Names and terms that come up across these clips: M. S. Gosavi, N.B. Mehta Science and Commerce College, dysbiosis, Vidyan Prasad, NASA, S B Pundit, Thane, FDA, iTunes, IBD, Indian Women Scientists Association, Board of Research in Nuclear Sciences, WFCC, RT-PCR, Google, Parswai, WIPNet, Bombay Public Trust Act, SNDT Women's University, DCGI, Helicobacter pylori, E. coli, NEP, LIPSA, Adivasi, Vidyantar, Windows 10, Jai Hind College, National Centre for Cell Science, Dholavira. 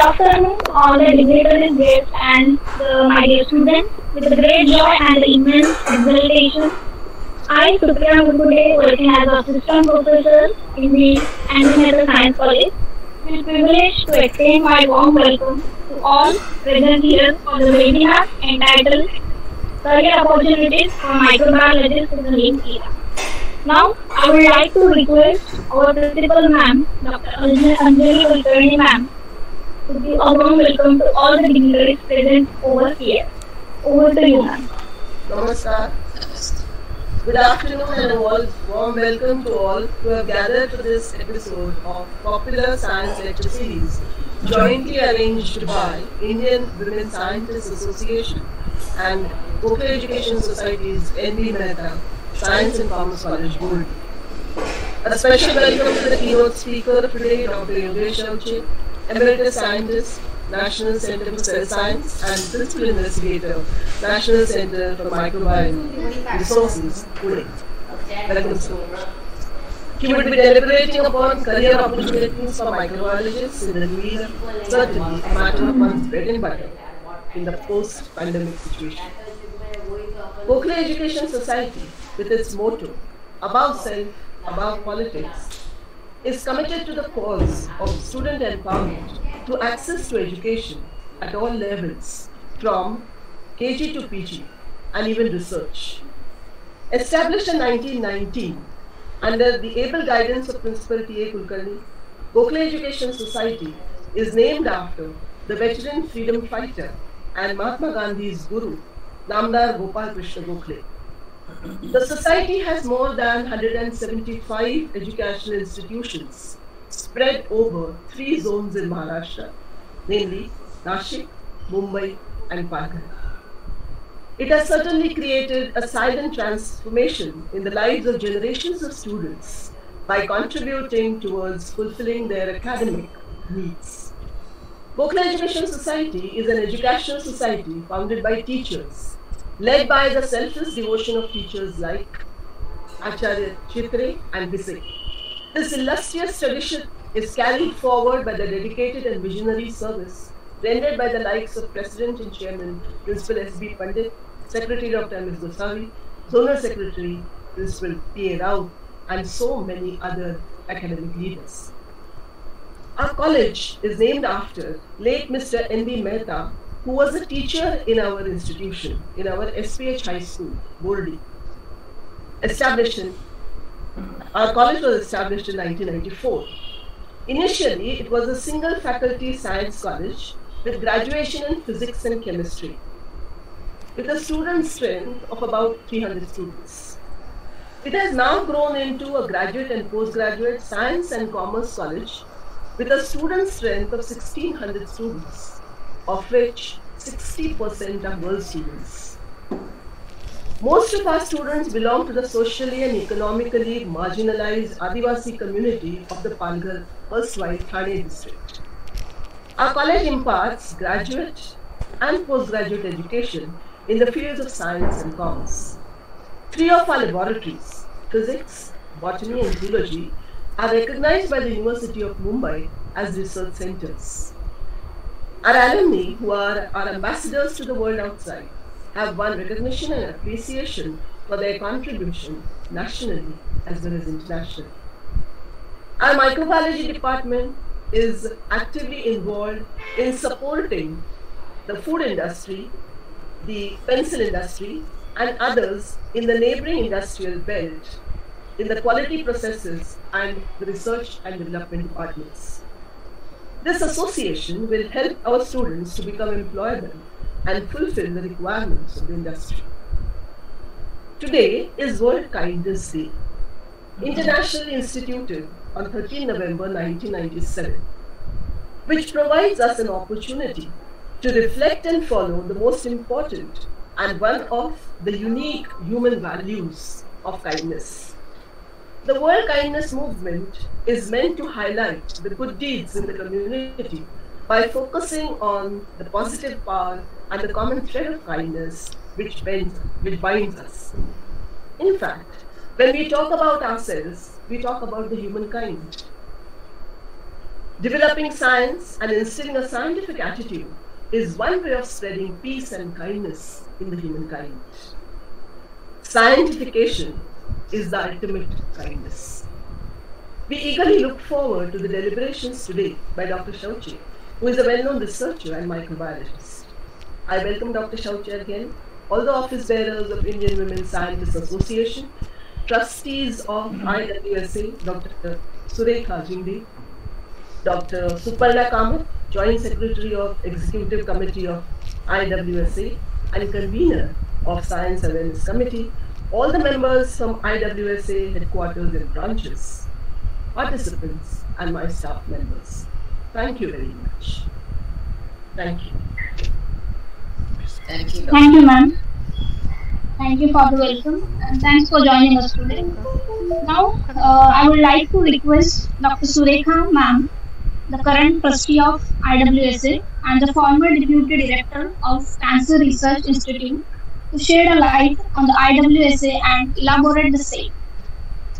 Dr. Anu on the dignitary's grave and my dear students, with great joy and immense exultation, I, Surekha Zingde, working as assistant professor in the N.B. Mehta Science College, feel privileged to extend my warm welcome to all present here for the webinar entitled "Career Opportunities for Microbiologists in the New Era." Now, I would like to request our principal ma'am, Dr. Anjali Pantri ma'am, to give a warm welcome to all the dignitaries present over here. Over to you, ma'am. Namaskar. Good afternoon and a warm welcome to all who have gathered for this episode of Popular Science Lecture Series, jointly arranged by Indian Women Scientists Association and Vocational Education Society's N.B. Mehta Science and Commerce College, Bombay. A special welcome to the keynote speaker of today, Dr. Yogesh Shouche, Emeritus Scientist, National Centre for Cell Science, and Principal Investigator, National Centre for Microbial Resources, Pune. Welcome, sir. He would be deliberating upon career opportunities for microbiologists in the new era, certainly a matter of one's bread and butter in the post-pandemic situation. Gokhale Education Society, with its motto "Above Self, Above Politics," is committed to the cause of student empowerment through access to education at all levels, from KG to PG, and even research. Established in 1919 under the able guidance of Principal T. A. Kulkarni, Gokhale Education Society is named after the veteran freedom fighter and Mahatma Gandhi's guru, Namdar Gopal Krishna Gokhale. The society has more than 175 educational institutions spread over 3 zones in Maharashtra, namely Nashik, Mumbai, and Palghar. It has certainly created a silent transformation in the lives of generations of students by contributing towards fulfilling their academic needs. Gokhale Education Society is an educational society founded by teachers, led by the selfless devotion of teachers like Acharya Chitre and Bise. This illustrious tradition is carried forward by the dedicated and visionary service rendered by the likes of President and Chairman, Principal S B Pundit, Secretary Dr. M. S. Gosavi, Zonal Secretary Principal P. A. Rao, and so many other academic leaders. Our college is named after late Mr. N.B. Mehta, who was a teacher in our institution, in our SPH High School, Bordi. Our college was established in 1994. Initially, it was a single faculty science college with graduation in physics and chemistry, with a student strength of about 300 students. It has now grown into a graduate and postgraduate science and commerce college with a student strength of 1,600 students, of which 60% are girl students. Most of our students belong to the socially and economically marginalized Adivasi community of the Palghar, Parswai, Thane district. Our college imparts graduate and postgraduate education in the fields of science and commerce. 3 of our laboratories, physics, botany and zoology, are recognized by the University of Mumbai as research centers. Our alumni, who are our ambassadors to the world outside, have won recognition and appreciation for their contribution nationally as well as internationally. Our microbiology department is actively involved in supporting the food industry, the pencil industry, and others in the neighboring industrial belt in the quality processes and the research and development departments. This association will help our students to become employable and fulfill the requirements of the industry. Today is World Kindness Day, internationally instituted on 13 November 1997, which provides us an opportunity to reflect and follow the most important and one of the unique human values of kindness. The World Kindness Movement is meant to highlight the good deeds in the community by focusing on the positive power and the common thread of kindness which binds us. In fact, when we talk about ourselves, we talk about the humankind. Developing science and instilling a scientific attitude is one way of spreading peace and kindness in the humankind. Scientification is the ultimate kindness. We eagerly look forward to the deliberations today by Dr. Shouche, who is a well-known researcher and microbiologist. I welcome Dr. Shouche again, all the office bearers of Indian Women Scientists Association, trustees of IWSA, Dr. Surekha Zingde, Dr. Suparna Kamat, Joint Secretary of Executive Committee of IWSA and Convener of Science Awareness Committee, all the members from IWSA headquarters and branches, participants and my staff members. Thank you very much. Thank you. Thank you, Dr. Thank you, ma'am. Thank you for the welcome and thanks for joining us today. Now, I would like to request Dr. Surekha ma'am, the current trustee of IWSA and the former deputy director of Cancer Research Institute, to shed a light on the IWSA and elaborate the same.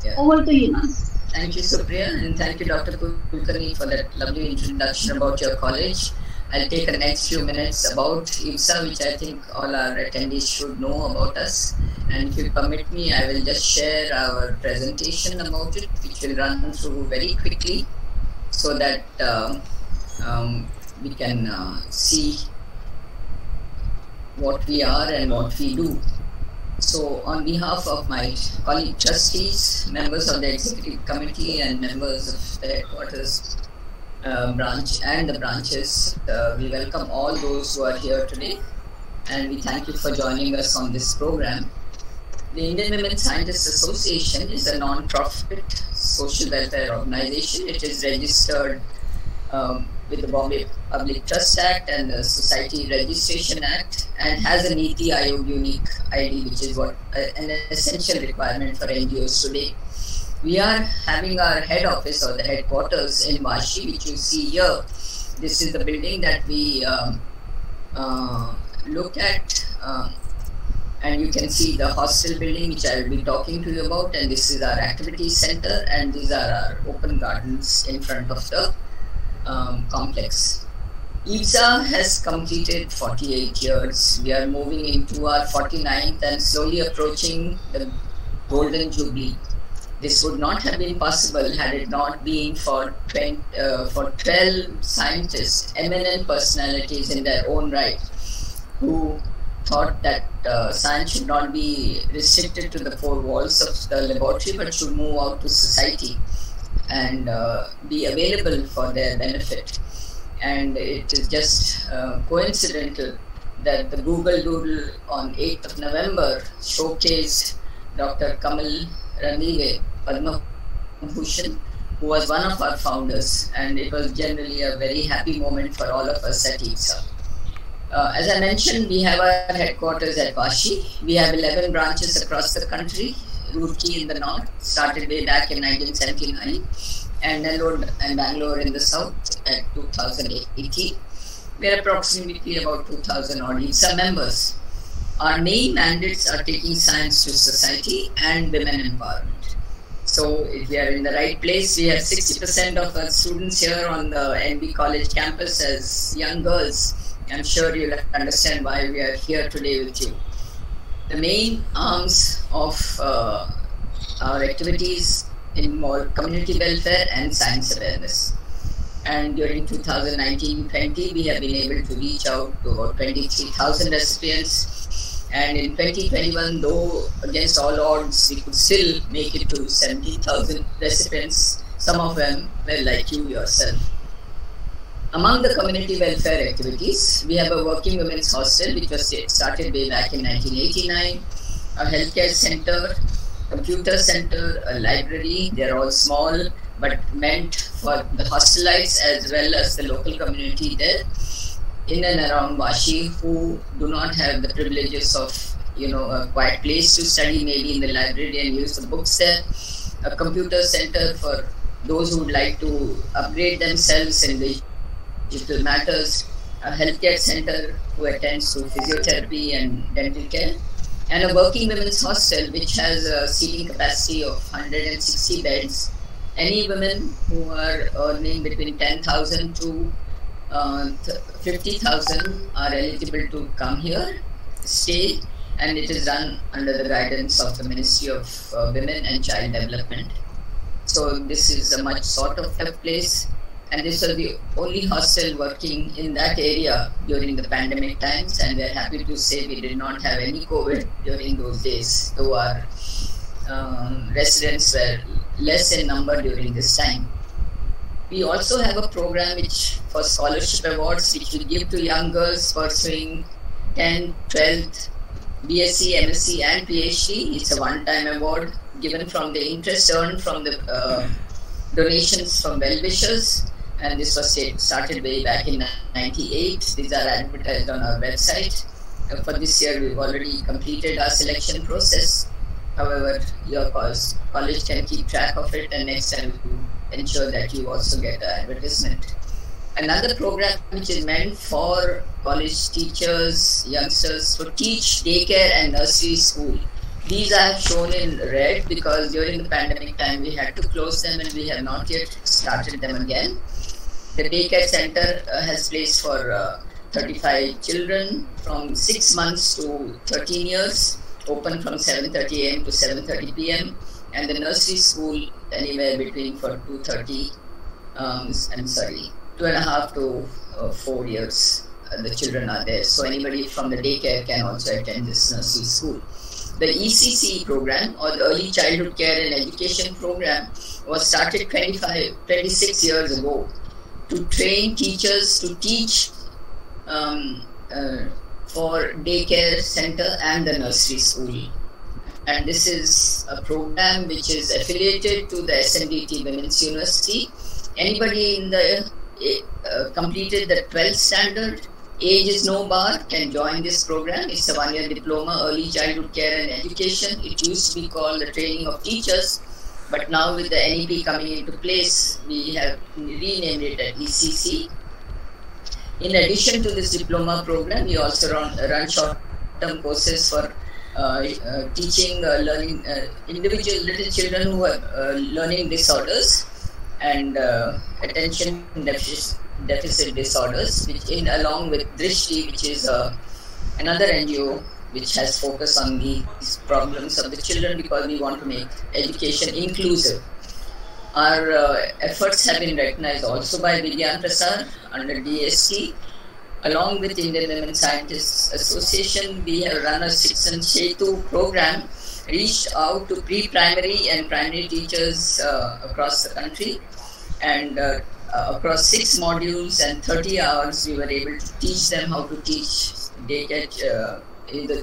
Yeah. Over to you, ma'am. Thank you, Supriya, and thank you, Dr. Kulkarni, for that lovely introduction about your college. I'll take the next few minutes about IWSA, which I think all our attendees should know about us. And if you permit me, I will just share our presentation about it, which will run through very quickly, so that we can see what we are and what we do. So on behalf of my colleague trustees, members of the executive committee and members of the headquarters branch and the branches, we welcome all those who are here today and we thank you for joining us on this program. The Indian Women Scientists Association is a non-profit social welfare organization. It is registered with the Bombay Public Trust Act and the Society Registration Act and has a NITI IOM unique ID, which is what an essential requirement for NGOs today. We are having our head office or the headquarters in Vashi, which you see here. This is the building that we look at, and you can see the hostel building, which I will be talking to you about, and this is our activity center, and these are our open gardens in front of the complex. IWSA has completed 48 years. We are moving into our 49th and slowly approaching the golden jubilee. This would not have been possible had it not been for 12 scientists, eminent personalities in their own right, who thought that science should not be restricted to the four walls of the laboratory but should move out to society and be available for their benefit. And it is just coincidental that the Google Doodle on 8th of November showcased Dr. Kamal Ranwe, Padma Bhushan, who was one of our founders, and it was generally a very happy moment for all of us at IWSA. As I mentioned, we have our headquarters at Vashi. We have 11 branches across the country. Roorkee in the north, started way back in 1979, and Nellore and Bangalore in the south at 2018. We are approximately about 2,000 odd IWSA members. Our main mandates are taking science to society and women empowerment. So if we are in the right place, we have 60% of our students here on the N.B. College campus as young girls. I'm sure you'll understand why we are here today with you. The main arms of our activities involve community welfare and science awareness. And during 2019-20, we have been able to reach out to about 23,000 recipients. And in 2021, though against all odds, we could still make it to 70,000 recipients. Some of them were like you yourself. Among the community welfare activities, we have a working women's hostel which was started way back in 1989, a healthcare center, computer center, a library. They are all small but meant for the hostelites as well as the local community there in and around Vashi who do not have the privileges of, you know, a quiet place to study, maybe in the library and use the books there, a computer center for those who would like to upgrade themselves in the digital matters, a healthcare center who attends to physiotherapy and dental care, and a working women's hostel which has a seating capacity of 160 beds any women who are earning between 10,000 to 50,000 are eligible to come here, stay, and it is done under the guidance of the Ministry of Women and Child Development. So this is a much sort of a place, and this was the only hostel working in that area during the pandemic times, and we are happy to say we did not have any COVID during those days, though our residents were less in number during this time. We also have a program which for scholarship awards, which we give to young girls pursuing 10th, 12th, BSc, MSc and PhD. It's a one-time award given from the interest earned from the donations from well-wishers, and this was started way back in 98. These are advertised on our website. For this year, we've already completed our selection process. However, your college can keep track of it, and next time we ensure that you also get the advertisement. Another program which is meant for college teachers, youngsters, to teach daycare and nursery school. These are shown in red because during the pandemic time we had to close them, and we have not yet started them again. The daycare center has place for 35 children from 6 months to 13 years, open from 7:30 a.m. to 7:30 p.m. and the nursery school anywhere between for 2.5 to 4 years the children are there. So anybody from the daycare can also attend this nursery school. The ECC program, or the Early Childhood Care and Education program, was started 26 years ago to train teachers to teach for daycare center and the nursery school. And this is a program which is affiliated to the SNDT Women's University. Anybody in the completed the 12th standard, age is no bar, can join this program. It's a one-year diploma, Early Childhood Care and Education. It used to be called the Training of Teachers, but now with the NEP coming into place, we have renamed it at ECC. In addition to this diploma program, we also run short-term courses for teaching, learning little children who have learning disorders and attention deficit disorders, which in along with Drishti, which is another NGO which has focus on these problems of the children, because we want to make education inclusive. Our efforts have been recognized also by Vidyantar under DST. Along with Indian Women Scientists Association, we have run a Shikshan Setu program, reached out to pre-primary and primary teachers across the country, and across 6 modules and 30 hours we were able to teach them how to teach the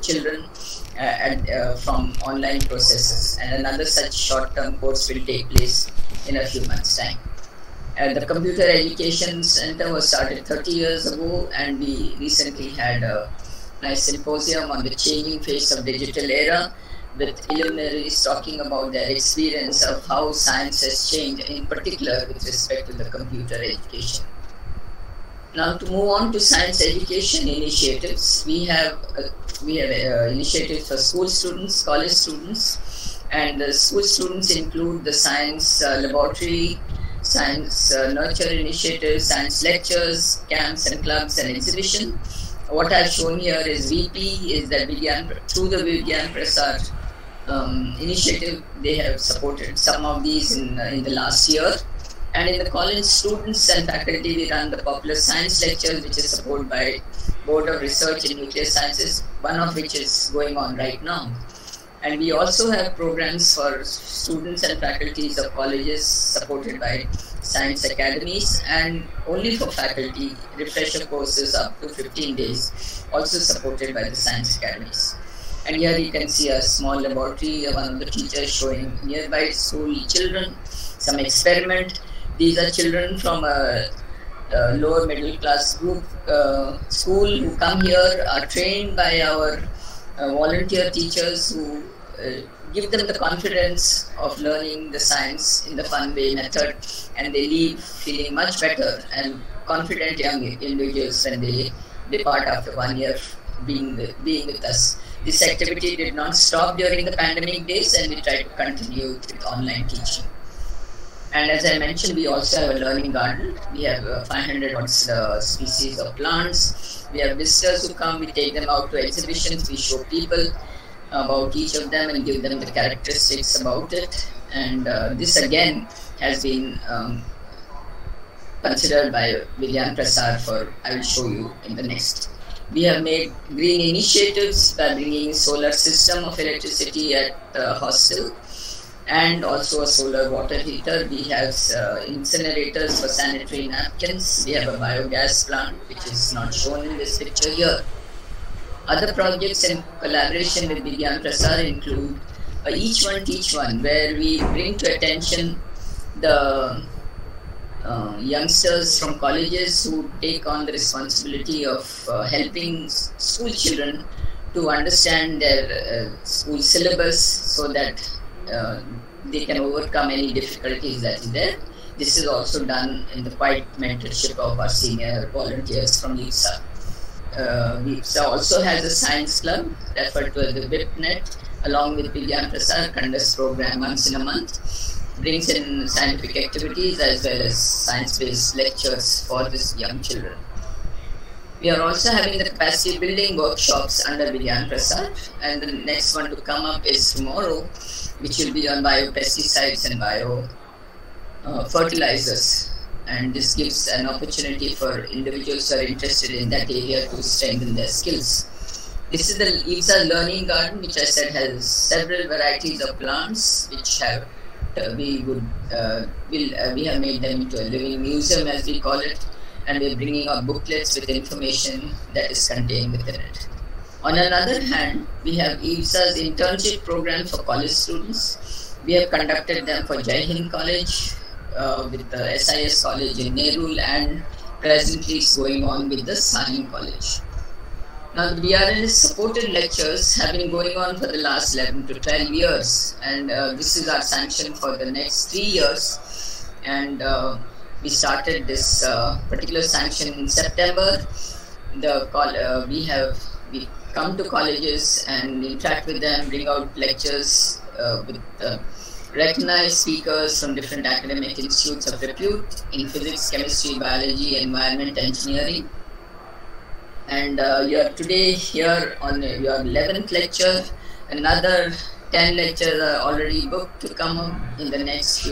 children from online processes, and another such short-term course will take place in a few months' time. The Computer Education Center was started 30 years ago, and we recently had a nice symposium on the changing face of digital era, with luminaries talking about their experience of how science has changed, in particular with respect to the computer education. Now to move on to science education initiatives, we have initiatives for school students, college students, and the school students include the science laboratory, science nurture initiatives, science lectures, camps and clubs and exhibition. What I've shown here is VP, is that through the Vidyan Prasad initiative, they have supported some of these in the last year. And in the college, students and faculty, we run the popular science lectures, which is supported by Board of Research in Nuclear Sciences, one of which is going on right now. And we also have programs for students and faculties of colleges supported by science academies, and only for faculty, refresher courses up to 15 days, also supported by the science academies. And here you can see a small laboratory, one of the teachers showing nearby school children some experiment. These are children from a lower middle class group school who come here, are trained by our volunteer teachers who give them the confidence of learning the science in the fun way method, and they leave feeling much better and confident young individuals when they depart after 1 year being with us. This activity did not stop during the pandemic days, and we tried to continue with online teaching. And as I mentioned, we also have a learning garden. We have 500 odd species of plants. We have visitors who come, we take them out to exhibitions, we show people about each of them and give them the characteristics about it. And this again has been considered by Vilyan Prasad for, I will show you in the next. We have made green initiatives by bringing solar system of electricity at hostel and also a solar water heater. We have incinerators for sanitary napkins. We have a biogas plant which is not shown in this picture here. Other projects in collaboration with Vidyan Prasad include Each One Teach One, where we bring to attention the youngsters from colleges who take on the responsibility of helping school children to understand their school syllabus so that they can overcome any difficulties that is there. This is also done in the quiet mentorship of our senior volunteers from LIPSA. LIPSA also has a science club referred to as the WIPNET, along with Vidyan Prasad, conducts program once in a month, brings in scientific activities as well as science-based lectures for these young children. We are also having the capacity building workshops under Vidyan Prasad, and the next one to come up is tomorrow, which will be on biopesticides and biofertilizers. And this gives an opportunity for individuals who are interested in that area to strengthen their skills. This is the LIPSA Learning Garden, which I said has several varieties of plants, which have we have made them into a living museum, as we call it, and we are bringing out booklets with information that is contained within it. On another hand, we have LIPSA's internship program for college students. We have conducted them for Jai Hind College, with the SIS College in Nerul, and presently it's going on with the Sahni College. Now, the BRNS supported lectures have been going on for the last 11 to 12 years, and this is our sanction for the next 3 years. And we started this particular sanction in September. We come to colleges and interact with them, bring out lectures with recognized speakers from different academic institutes of repute in physics, chemistry, biology, environment, engineering. And you are today here on your 11th lecture. Another 10 lectures are already booked to come up in the next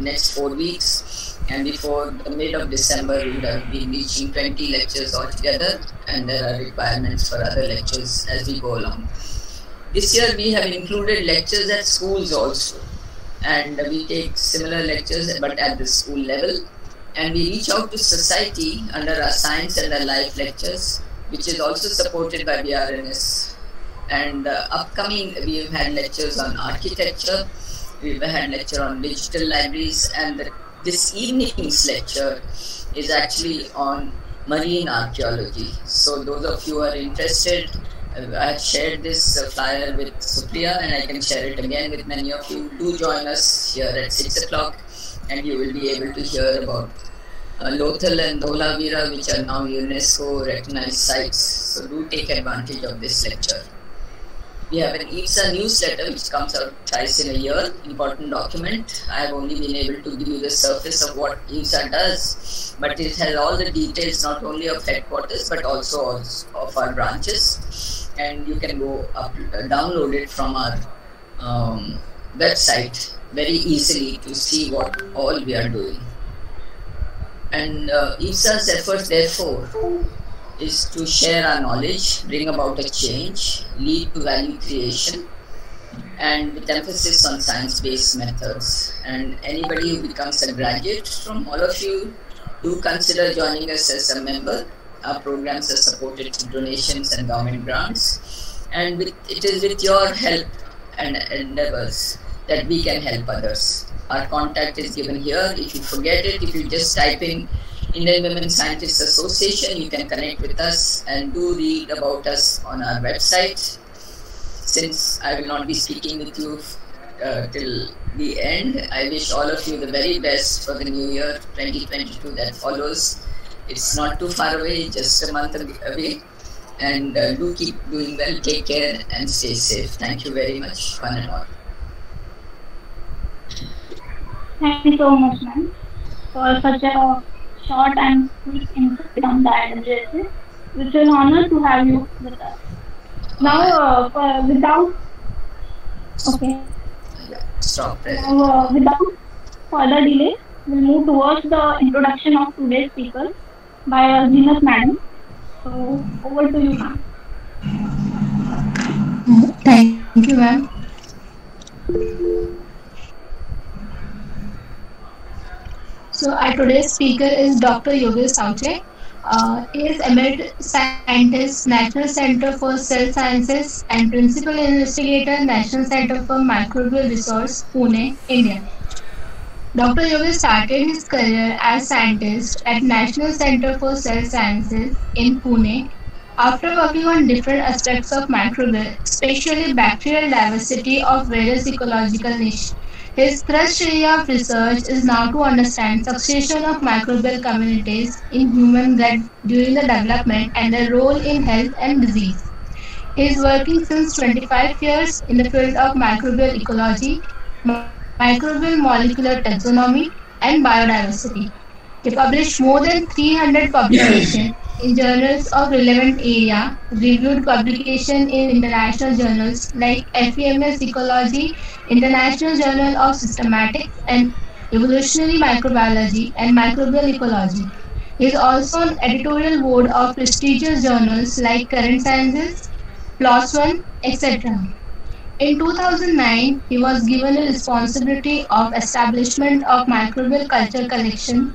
next 4 weeks. And before the mid of December, we would have been reaching 20 lectures altogether. And there are requirements for other lectures as we go along. This year, we have included lectures at schools also. And we take similar lectures, but at the school level. And we reach out to society under our science and our life lectures, which is also supported by BRNS. And upcoming, we've had lectures on architecture, we've had lecture on digital libraries, and this evening's lecture is actually on marine archaeology. So those of you who are interested, I have shared this flyer with Supriya, and I can share it again with many of you. Do join us here at 6 o'clock. And you will be able to hear about Lothal and Dholavira, which are now UNESCO recognized sites. So do take advantage of this lecture. We have an EPSA newsletter which comes out twice in a year, important document. I have only been able to give you the surface of what EPSA does, but it has all the details not only of headquarters but also of our branches. And you can go download it from our website very easily to see what all we are doing. And EPSA's effort, therefore, is to share our knowledge, bring about a change, lead to value creation, and with emphasis on science-based methods. And anybody who becomes a graduate from all of you, do consider joining us as a member. Our programs are supported through donations and government grants. And it is with your help and endeavors that we can help others. Our contact is given here. If you forget it, if you just type in Indian Women Scientists Association, you can connect with us, and do read about us on our website. Since I will not be speaking with you till the end, I wish all of you the very best for the new year 2022 that follows. It's not too far away, just a month away. And do keep doing well, take care and stay safe. Thank you very much, one and all. Thank you so much, ma'am, for such a short and quick insight on the IWSS. It's an honor to have you with us. Now, without further delay, we'll move towards the introduction of today's speaker by Zinat Madam. So, over to you, ma'am. Thank you, ma'am. So our today's speaker is Dr. Yogesh Shouche. He is emeritus scientist, National Centre for Cell Sciences, and principal investigator, National Centre for Microbial Resource, Pune, India. Dr. Yogesh started his career as scientist at National Centre for Cell Sciences in Pune. After working on different aspects of microbial, especially bacterial diversity of various ecological niches. His thrust area of research is now to understand succession of microbial communities in human gut during the development and their role in health and disease. He is working since 25 years in the field of microbial ecology, microbial molecular taxonomy, and biodiversity. He published more than 300 publications in journals of relevant area, reviewed publication in international journals like FEMS Ecology, International Journal of Systematics and Evolutionary Microbiology, and Microbial Ecology. He is also on editorial board of prestigious journals like Current Sciences, PLOS One, etc. In 2009, he was given the responsibility of establishment of microbial culture collection.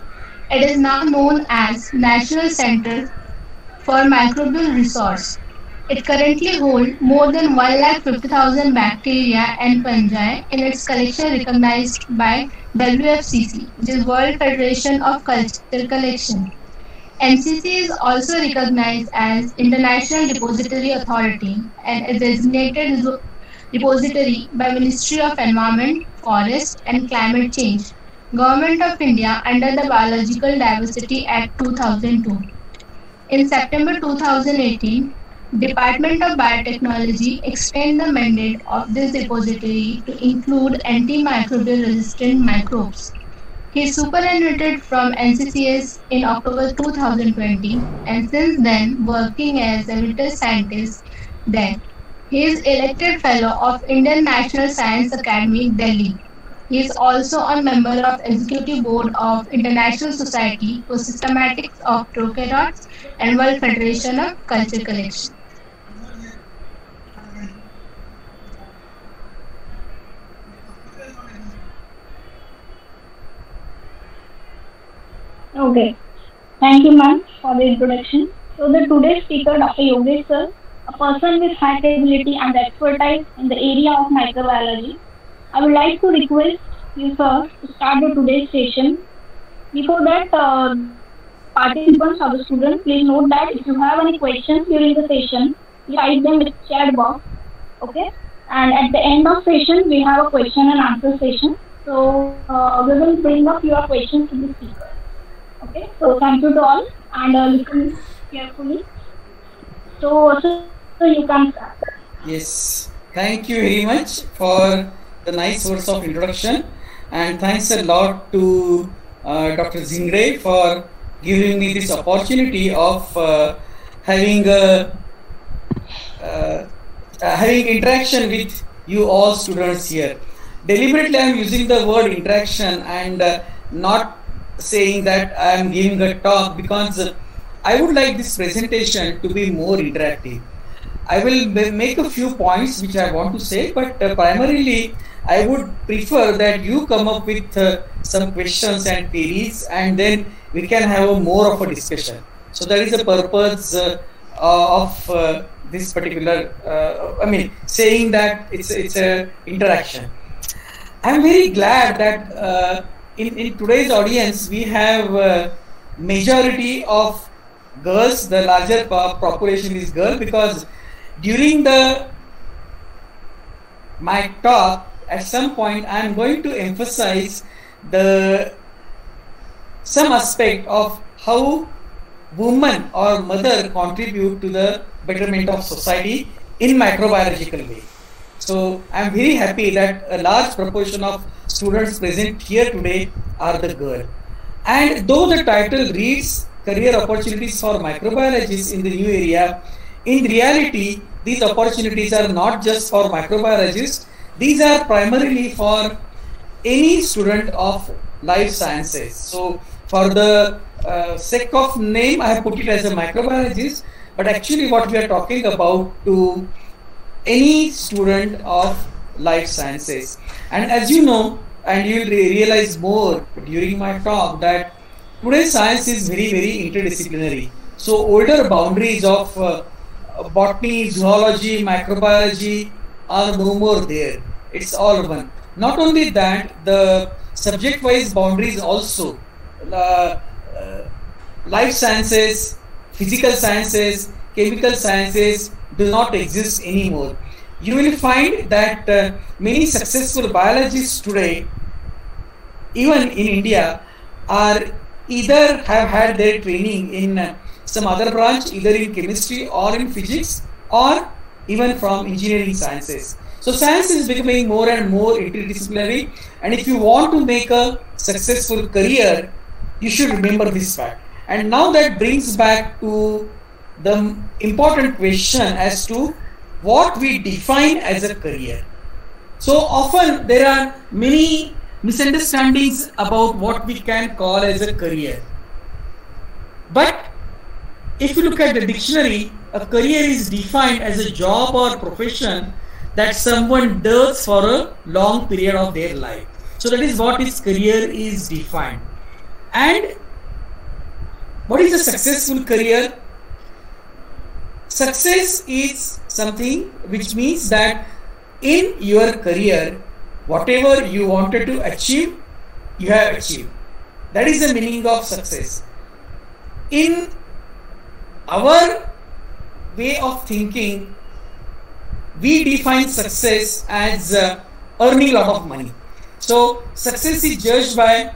It is now known as National Centre for Microbial Resource. It currently holds more than 150,000 bacteria and fungi in its collection, recognized by WFCC, which is World Federation of Culture Collection. NCC is also recognized as International Depository Authority and is designated repository by Ministry of Environment, Forest and Climate Change, Government of India, under the Biological Diversity Act 2002. In September 2018, Department of Biotechnology extended the mandate of this repository to include antimicrobial resistant microbes. He is superannuated from NCCS in October 2020 and since then working as emeritus scientist there. He is elected fellow of Indian National Science Academy, Delhi. He is also a member of executive board of International Society for Systematics of Prokaryotes and World Federation of Culture Collection. Okay, thank you, ma'am, for the introduction. So the today's speaker, Dr. Yogesh sir, a person with high credibility and expertise in the area of microbiology. I would like to request you, sir, to start the today's session. Before that, participants or the students, please note that if you have any questions during the session, you write them in the chat box. Okay. And at the end of session, we have a question and answer session. So we will bring up your questions to the speaker. Okay. So thank you to all and listen carefully. So, so you can start. Yes. Thank you very much for the nice words of introduction, and thanks a lot to Dr. Zingde for giving me this opportunity of having interaction with you all students here. Deliberately, I am using the word interaction and not saying that I am giving a talk, because I would like this presentation to be more interactive. I will make a few points which I want to say, but primarily I would prefer that you come up with some questions and theories, and then we can have a more of a discussion. So that is the purpose of this particular, saying that it's a interaction. I am very glad that in today's audience we have majority of girls. The larger population is girl, because during my talk, at some point I am going to emphasize some aspect of how women or mother contribute to the betterment of society in microbiological way. So I am very happy that a large proportion of students present here today are the girl. And though the title reads career opportunities for microbiologists in the new area, in reality these opportunities are not just for microbiologists. These are primarily for any student of life sciences. So for the sake of name I have put it as a microbiologist, but actually what we are talking about to any student of life sciences. And as you know, and you will realize more during my talk, that today's science is very, very interdisciplinary. So older boundaries of botany, zoology, microbiology are no more there. It's all one. Not only that, the subject wise boundaries also, life sciences, physical sciences, chemical sciences do not exist anymore. You will find that many successful biologists today, even in India, are either have had their training in some other branch, either in chemistry or in physics, or even from engineering sciences. So science is becoming more and more interdisciplinary, and if you want to make a successful career, you should remember this fact. And now that brings back to the important question as to what we define as a career. So often there are many misunderstandings about what we can call as a career. But if you look at the dictionary, a career is defined as a job or profession that someone does for a long period of their life. So that is what is career is defined. And what is a successful career? Success is something which means that in your career, whatever you wanted to achieve, you have achieved. That is the meaning of success. In our way of thinking, we define success as earning a lot of money. So success is judged by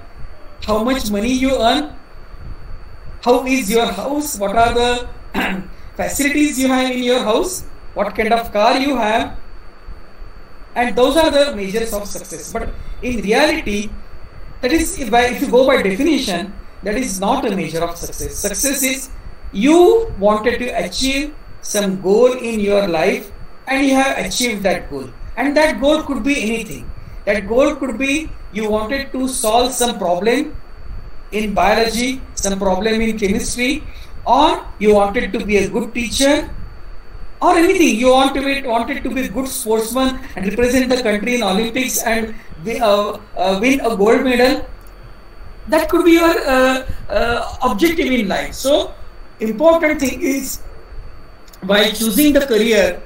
how much money you earn, how is your house, what are the facilities you have in your house, what kind of car you have, and those are the measures of success. But in reality, that is, if you go by definition, that is not a measure of success. Success is you wanted to achieve some goal in your life and you have achieved that goal. And that goal could be anything. That goal could be you wanted to solve some problem in biology, some problem in chemistry, or you wanted to be a good teacher, or anything. You wanted to be a good sportsman and represent the country in Olympics and win a gold medal. That could be your objective in life. So important thing is, while choosing the career,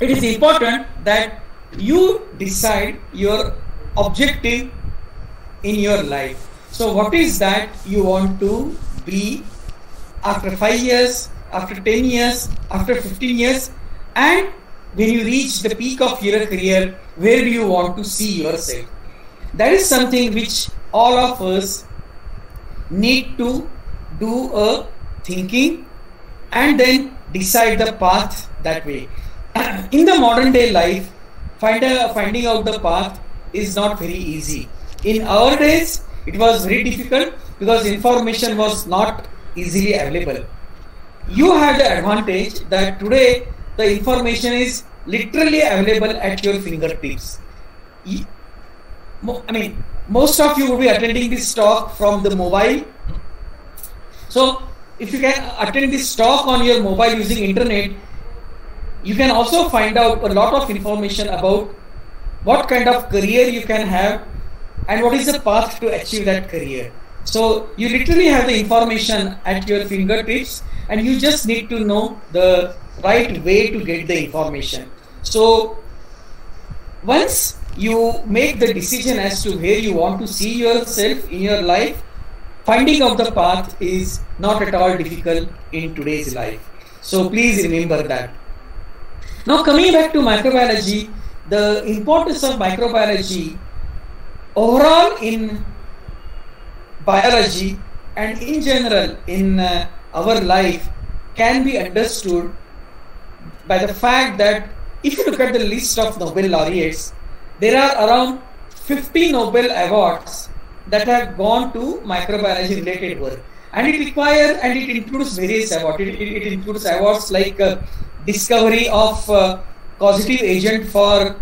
it is important that you decide your objective in your life. So what is that you want to be after 5 years, after 10 years, after 15 years, and when you reach the peak of your career, where do you want to see yourself? That is something which all of us need to do a thinking and then decide the path that way. In the modern day life, finding out the path is not very easy. In our days, it was very difficult because information was not easily available. You have the advantage that today the information is literally available at your fingertips. I mean, most of you will be attending this talk from the mobile. So if you can attend this talk on your mobile using internet, you can also find out a lot of information about what kind of career you can have and what is the path to achieve that career. So you literally have the information at your fingertips and you just need to know the right way to get the information. So once you make the decision as to where you want to see yourself in your life, finding out the path is not at all difficult in today's life. So please remember that. Now coming back to microbiology, the importance of microbiology overall in biology and in general in our life can be understood by the fact that if you look at the list of Nobel laureates, there are around 50 Nobel awards that have gone to microbiology related work, and it requires, and it includes various awards. It includes awards like discovery of causative agent for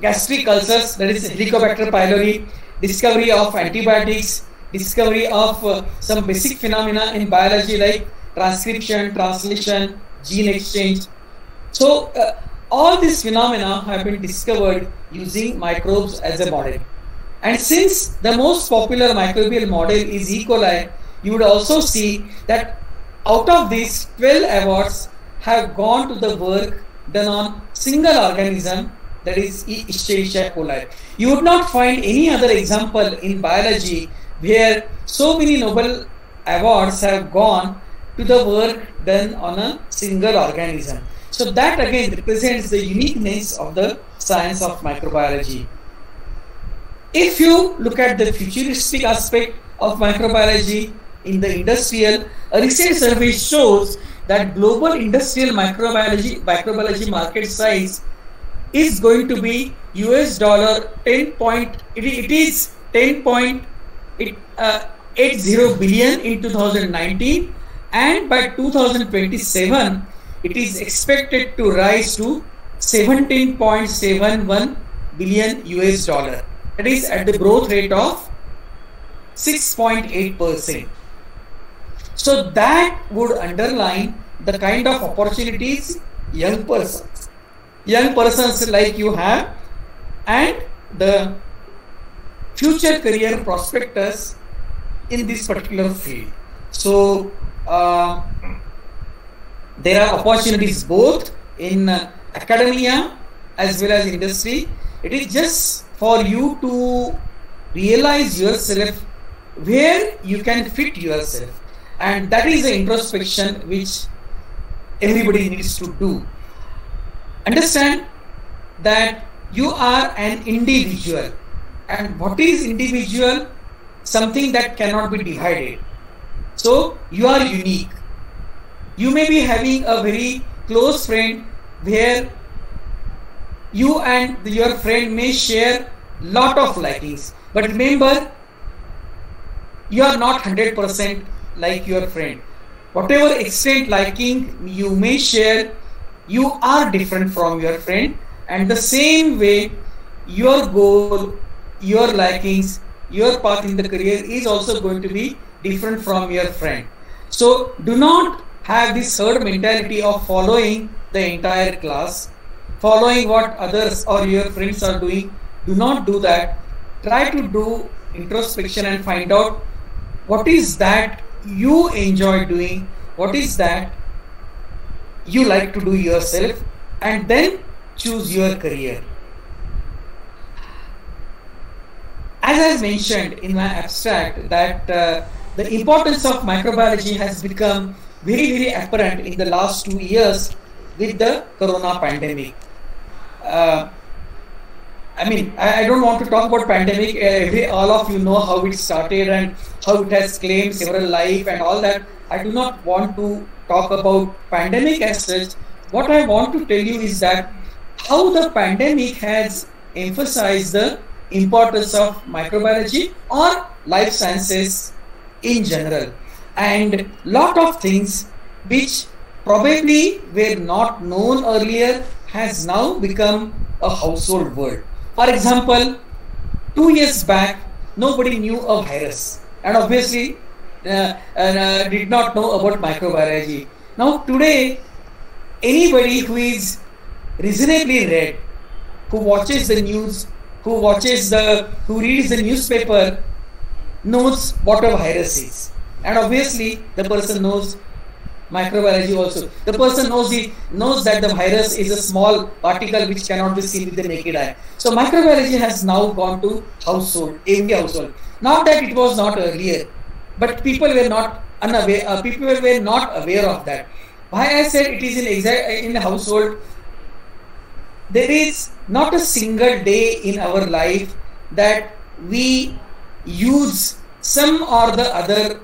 gastric ulcers, that is Helicobacter pylori, discovery of antibiotics, discovery of some basic phenomena in biology like transcription, translation, gene exchange. So all these phenomena have been discovered using microbes as a model. And since the most popular microbial model is E. coli, you would also see that out of these 12 awards have gone to the work done on single organism, that is Escherichia coli. You would not find any other example in biology where so many Nobel awards have gone to the work done on a single organism. So that again represents the uniqueness of the science of microbiology. If you look at the futuristic aspect of microbiology in the industrial, a recent survey shows that global industrial microbiology market size is going to be $10.80 billion in 2019, and by 2027 it is expected to rise to $17.71 billion, that is at the growth rate of 6.8%. So that would underline the kind of opportunities young persons like you have, and the future career prospectus in this particular field. So there are opportunities both in academia as well as industry. It is just for you to realize yourself where you can fit yourself, and that is the introspection which everybody needs to do. Understand that you are an individual, and what is individual? Something that cannot be divided. So you are unique. You may be having a very close friend where you and your friend may share lot of likings, but remember, you are not 100% like your friend. Whatever extent liking you may share, you are different from your friend, and the same way your goal, your likings, your path in the career is also going to be different from your friend. So do not have this herd mentality of following the entire class, following what others or your friends are doing. Do not do that. Try to do introspection and find out what is that you enjoy doing, what is that you like to do yourself, and then choose your career. As I have mentioned in my abstract that the importance of microbiology has become very, very apparent in the last 2 years with the corona pandemic. I don't want to talk about pandemic. All of you know how it started and how it has claimed several lives and all that. I do not want to talk about pandemic as such. What I want to tell you is that how the pandemic has emphasized the importance of microbiology or life sciences in general, and lot of things which probably were not known earlier has now become a household word. For example, 2 years back nobody knew a virus, and obviously did not know about microbiology. Now today, anybody who is reasonably read, who watches the news, who reads the newspaper, knows what a virus is, and obviously the person knows microbiology also. The person knows that the virus is a small particle which cannot be seen with the naked eye. So microbiology has now gone to every household. Not that it was not earlier, but people were not unaware. People were not aware of that. Why I said it is in the household. There is not a single day in our life that we use some or the other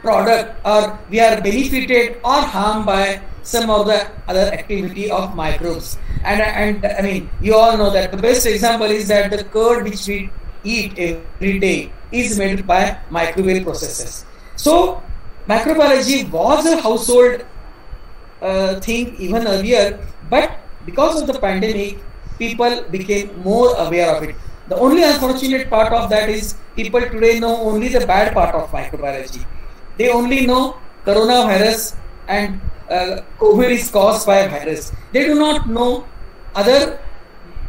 product, or we are benefited or harmed by some of the other activity of microbes. And I mean, you all know that the best example is that the curd which we eat every day is made by microbial processes. So microbiology was a household thing even earlier, but because of the pandemic, people became more aware of it. The only unfortunate part of that is people today know only the bad part of microbiology. They only know coronavirus and COVID is caused by a virus. They do not know other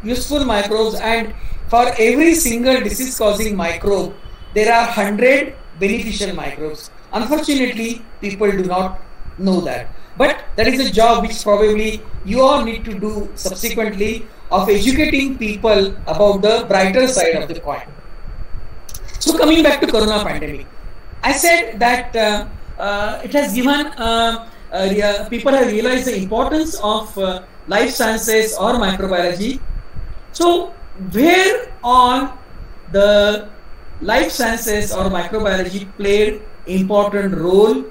useful microbes, and for every single disease causing microbe there are 100 beneficial microbes. Unfortunately, people do not know that, but that is a job which probably you all need to do subsequently, of educating people about the brighter side of the coin. So coming back to corona pandemic, I said that it has given people have realized the importance of life sciences or microbiology. So where on the life sciences or microbiology played important role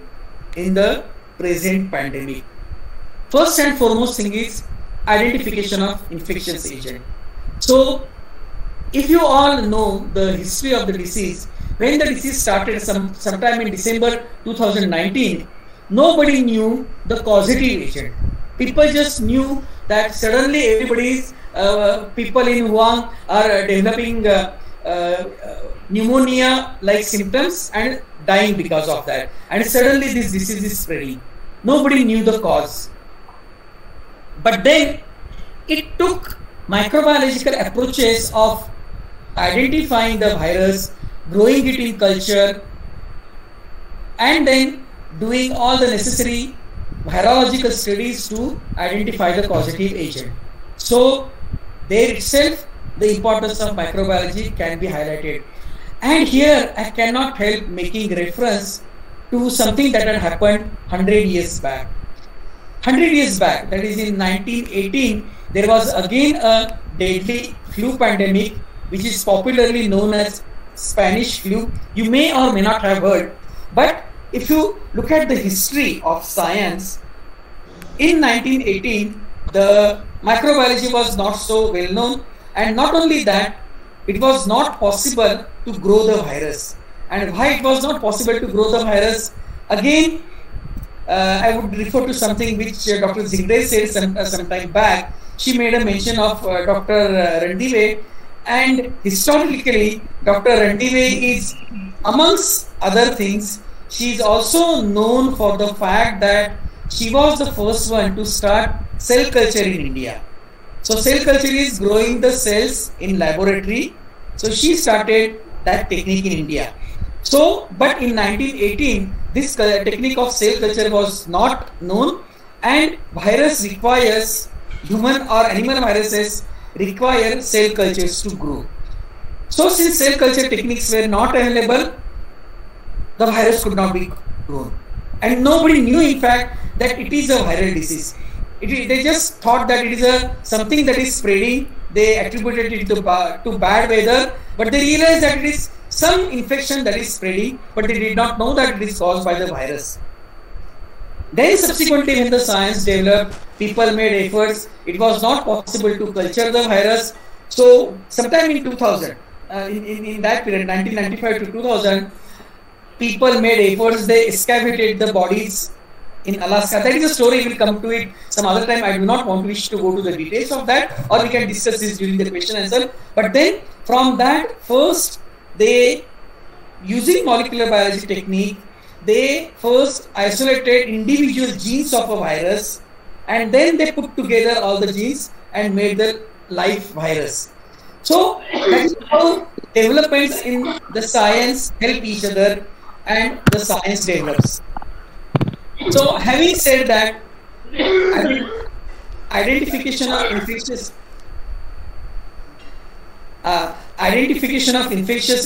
in the present pandemic? First and foremost thing is identification of infectious agent. So if you all know the history of the disease, when the disease started sometime in December 2019, nobody knew the causative agent. People just knew that suddenly everybody's people in Wuhan are developing pneumonia like symptoms and dying because of that, and suddenly this disease is spreading. Nobody knew the cause. But then it took microbiological approaches of identifying the virus, growing it in culture, and then doing all the necessary virological studies to identify the causative agent. So there itself the importance of microbiology can be highlighted. And here I cannot help making reference to something that had happened 100 years back. 100 years back, that is in 1918, there was again a deadly flu pandemic which is popularly known as Spanish flu. You may or may not have heard, but if you look at the history of science, in 1918 the microbiology was not so well known, and not only that, it was not possible to grow the virus. And why it was not possible to grow the virus? Again, I would refer to something which Dr. Zingde said some time back. She made a mention of Dr. Ranwe, and historically Dr. Ranwe is, amongst other things, she is also known for the fact that she was the first one to start cell culture in India. So cell culture is growing the cells in laboratory. So she started that technique in India. So, but in 1918, this technique of cell culture was not known, and virus requires, human or animal viruses require cell cultures to grow. So since cell culture techniques were not available, the virus could not be grown, and nobody knew in fact that it is a viral disease. They just thought that it is something that is spreading. They attributed it to bad weather, but they realized that it is some infection that is spreading, but they did not know that it is caused by the virus. Then subsequently, when the science developed, people made efforts. It was not possible to culture the virus. So sometime in 2000, in that period, 1995 to 2000, people made efforts. They excavated the bodies in Alaska. That is a story. We'll come to it some other time. I do not wish to go to the details of that, or we can discuss this during the question and answer. But then, from that, first they, using molecular biology technique, they first isolated individual genes of a virus, and then they put together all the genes and made the live virus. So that is how developments in the science help each other, and the science develops. So having said that, identification of infectious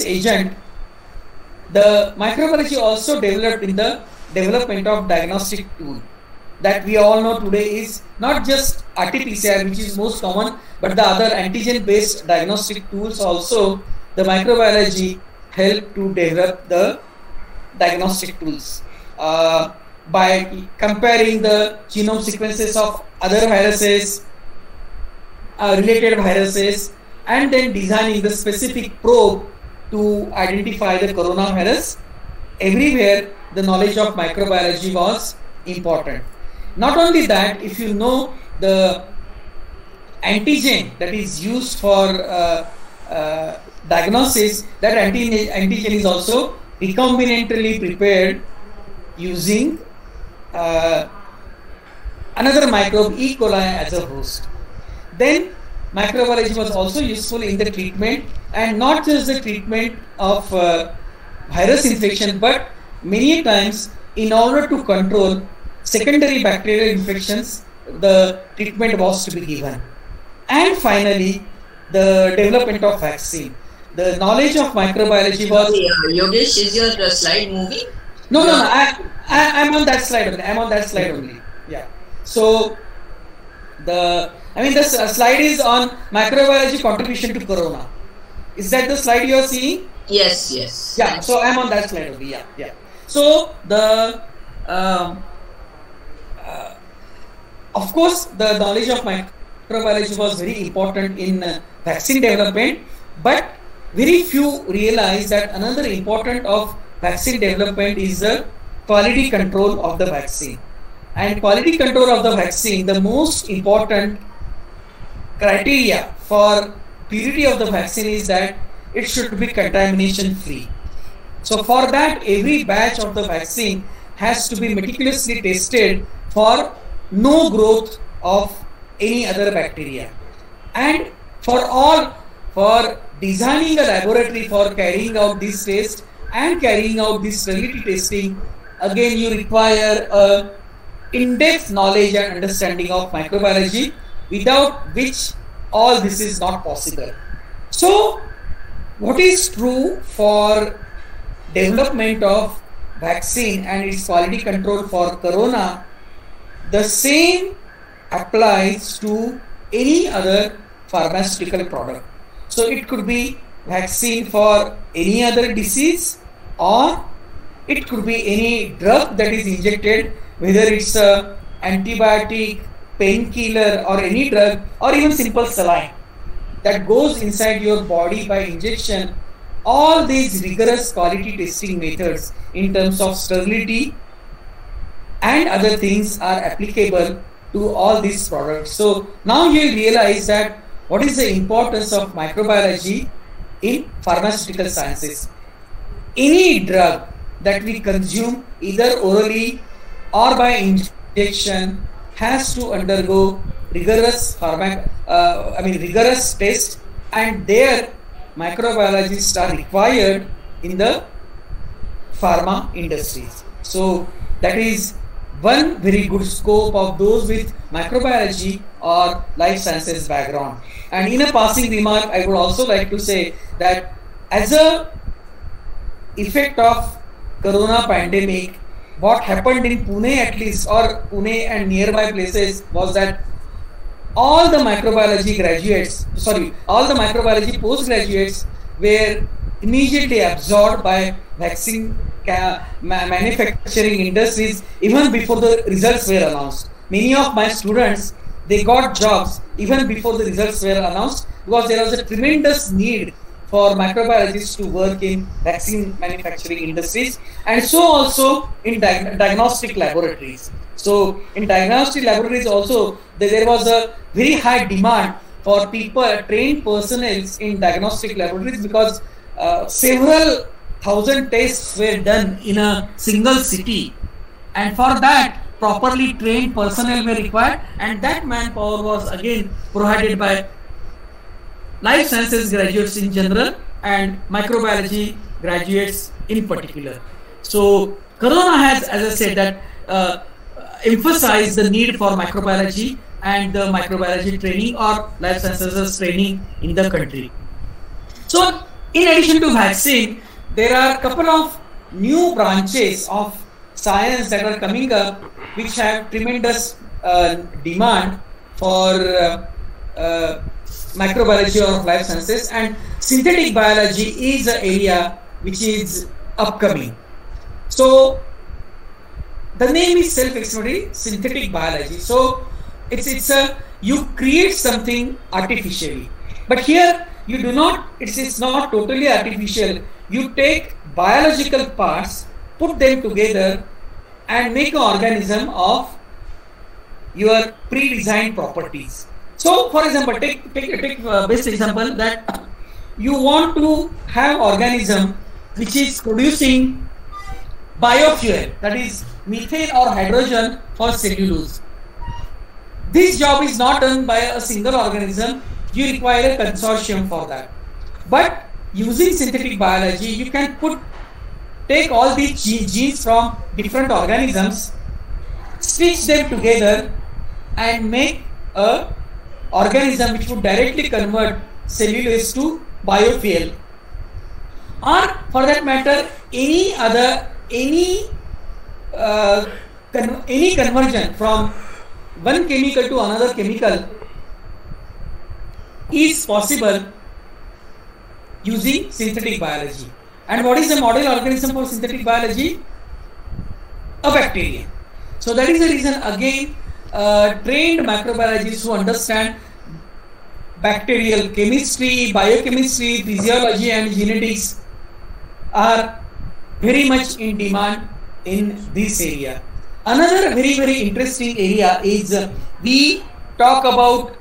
agent, the microbiology also developed in the development of diagnostic tool that we all know today is not just RT-PCR, which is most common, but the other antigen based diagnostic tools also the microbiology helped to develop the diagnostic tools. by comparing the genome sequences of other viruses, related viruses, and then designing the specific probe to identify the coronavirus. Everywhere the knowledge of microbiology was important. Not only that, if you know the antigen that is used for diagnosis, that antigen is also recombinantly prepared using another microbe, E. coli, as a host. Then microbiology was also useful in the treatment, and not just the treatment of virus infection, but many times in order to control secondary bacterial infections, the treatment was to be given. And finally, the development of vaccine. The knowledge of microbiology was. Yogesh, is your slide moving? No. I'm on that slide only. Yeah. So this slide is on microbiology contribution to corona. Is that the slide you are seeing? Yes. Yeah. So I'm on that slide only. Yeah. So the of course, the knowledge of microbiology was very important in vaccine development, but very few realize that another important of vaccine development is the quality control of the vaccine. And quality control of the vaccine, the most important criteria for purity of the vaccine is that it should be contamination free. So for that, every batch of the vaccine has to be meticulously tested for no growth of any other bacteria. And for designing a laboratory for carrying out this test and carrying out this sterility testing, again you require a in-depth knowledge and understanding of microbiology, without which all this is not possible. So what is true for development of vaccine and its quality control for corona, the same applies to any other pharmaceutical product. So it could be vaccine for any other disease, or it could be any drug that is injected, whether it's a antibiotic, painkiller, or any drug, or even simple saline that goes inside your body by injection. All these rigorous quality testing methods in terms of sterility and other things are applicable to all these products. So now you realize that what is the importance of microbiology in pharmaceutical sciences. Any drug that we consume either orally or by injection has to undergo rigorous rigorous test, and there microbiologists are required in the pharma industries. So that is one very good scope of those with microbiology or life sciences background. And in a passing remark, I would also like to say that as a effect of corona pandemic, what happened in Pune at least, or Pune and nearby places, was that all the microbiology postgraduates were immediately absorbed by vaccine manufacturing industries even before the results were announced. Many of my students, they got jobs even before the results were announced, because there was a tremendous need for microbiologists to work in vaccine manufacturing industries, and so also in diagnostic laboratories. So in diagnostic laboratories also, there was a very high demand for trained personnel in diagnostic laboratories, because several thousand tests were done in a single city, and for that properly trained personnel were required, and that manpower was again provided by life sciences graduates in general and microbiology graduates in particular. So corona has, as I said, that emphasized the need for microbiology and the microbiology training or life sciences training in the country. So in addition to vaccine, there are a couple of new branches of science that are coming up, which have tremendous demand for microbiology or life sciences, and synthetic biology is an area which is upcoming. So The name is self-explanatory, synthetic biology. So you create something artificially. But here you do not, it's not totally artificial. You take biological parts, put them together and make an organism of your pre-designed properties. So for example, take best example that you want to have organism which is producing biofuel, that is methane or hydrogen for cellulose. This job is not done by a single organism. You require a consortium for that. But using synthetic biology, you can take all these genes from different organisms, stitch them together and make a organism which would directly convert cellulose to biofuel, or for that matter any other any conversion from one chemical to another chemical is possible using synthetic biology. And what is the model organism for synthetic biology? A bacteria. So that is the reason again trained microbiologists who understand bacterial chemistry, biochemistry, physiology and genetics are very much in demand in this area. Another very, very interesting area is we talk about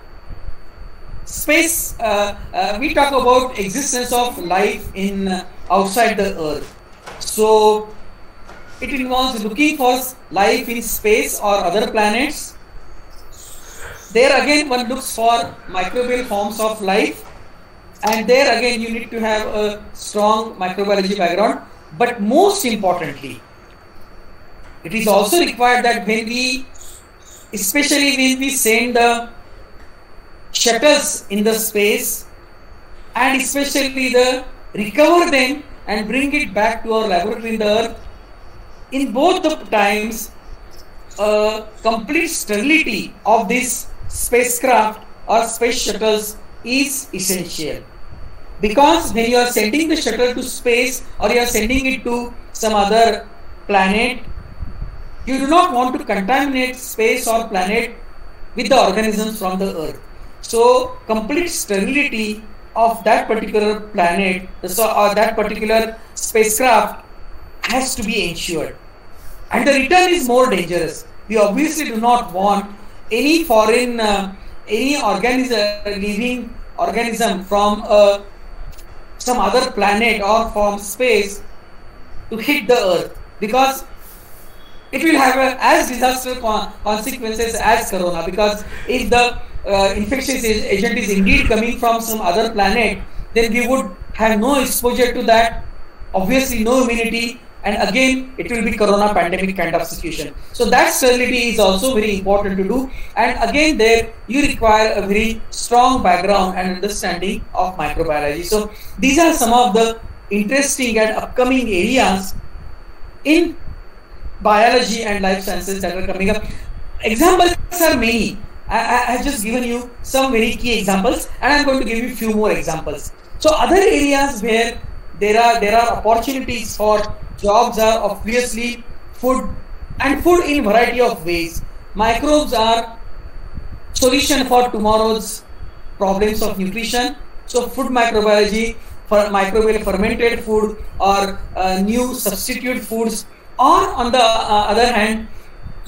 space, we talk about existence of life in outside the earth. So it involves looking for life in space or other planets. There again one looks for microbial forms of life, and there again you need to have a strong microbiology background. But most importantly, it is also required that especially when we send the shuttles in the space, and especially recover them and bring it back to our laboratory in the earth, in both the times complete sterility of this spacecraft or space shuttles is essential, because when you are sending the shuttle to space or you are sending it to some other planet, you do not want to contaminate space or planet with the organisms from the earth. So complete sterility of that particular planet or that particular spacecraft has to be ensured, and the return is more dangerous. We obviously do not want any foreign living organism from some other planet or from space to hit the earth, because it will have as disastrous consequences as corona. because if the infectious agent is indeed coming from some other planet, then we would have no exposure to that, obviously no immunity, and again it will be corona pandemic kind of situation. So that sterility is also very important to do, and again there you require a very strong background and understanding of microbiology. So these are some of the interesting and upcoming areas in biology and life sciences that are coming up. Examples are many. I have just given you some very key examples, and I am going to give you few more examples. So other areas where there are opportunities for jobs are obviously food, and food in variety of ways. Microbes are solution for tomorrow's problems of nutrition. So food microbiology for microbial fermented food or new substitute foods, or on the other hand,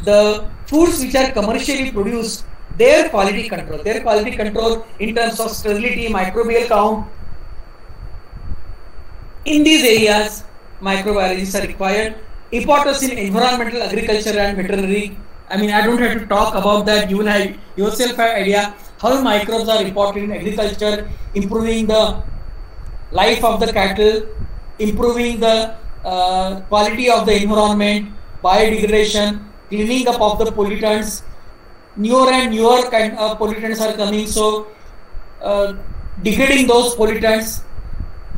the foods which are commercially produced, their quality control in terms of sterility, microbial count. In these areas microbiologists are required. Importance in environmental, agriculture and veterinary. I mean, I don't have to talk about that. You will have yourself an idea how microbes are important in agriculture, improving the life of the cattle, improving the quality of the environment, biodegradation, cleaning up of the pollutants. Newer and newer kind of pollutants are coming, so degrading those pollutants,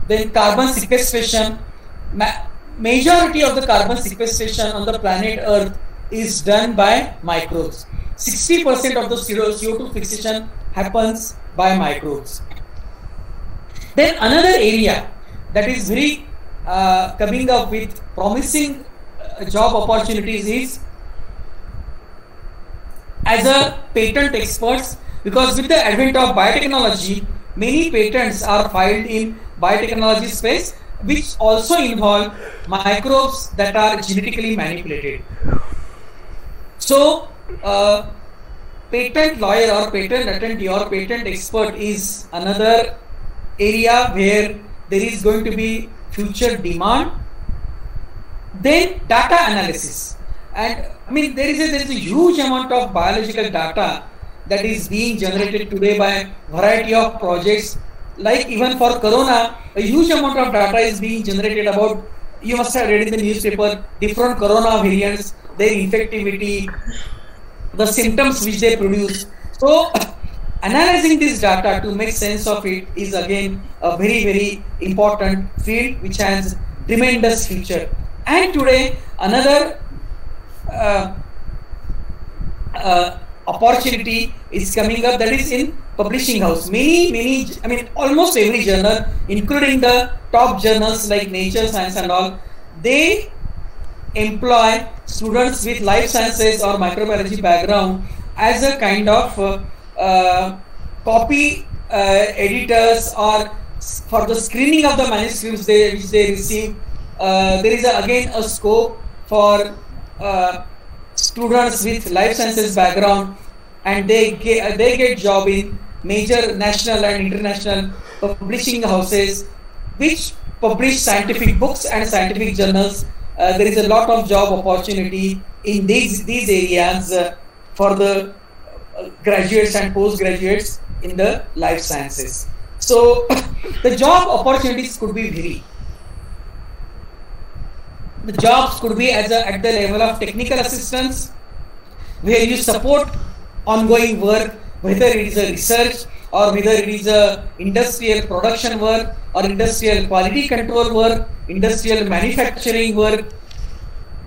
then carbon sequestration. Majority of the carbon sequestration on the planet Earth is done by microbes. 60% of the CO2 fixation happens by microbes. Then another area that is very coming up with promising job opportunities is as a patent experts, because with the advent of biotechnology, many patents are filed in biotechnology space, which also involve microbes that are genetically manipulated. So patent lawyer or patent attendee or patent expert is another area where there is going to be future demand. Then data analysis, and I mean there is a huge amount of biological data that is being generated today by a variety of projects. Like even for corona, a huge amount of data is being generated about, you must have read in the newspaper, different corona variants, their infectivity, the symptoms which they produce. So analyzing this data to make sense of it is again a very, very important field which has tremendous future. And today another opportunity is coming up, that is in publishing house. Many, I mean almost every journal, including the top journals like Nature, Science and all, they employ students with life sciences or microbiology background as a kind of copy editors, or for the screening of the manuscripts which they receive. There is again a scope for students with life sciences background, and they get job in major national and international publishing houses which publish scientific books and scientific journals. There is a lot of job opportunity in these areas for the graduates and postgraduates in the life sciences. So the job opportunities could be varied. The jobs could be at the level of technical assistance, where you support ongoing work, whether it is a research or whether it is a industrial production work or industrial quality control work, industrial manufacturing work.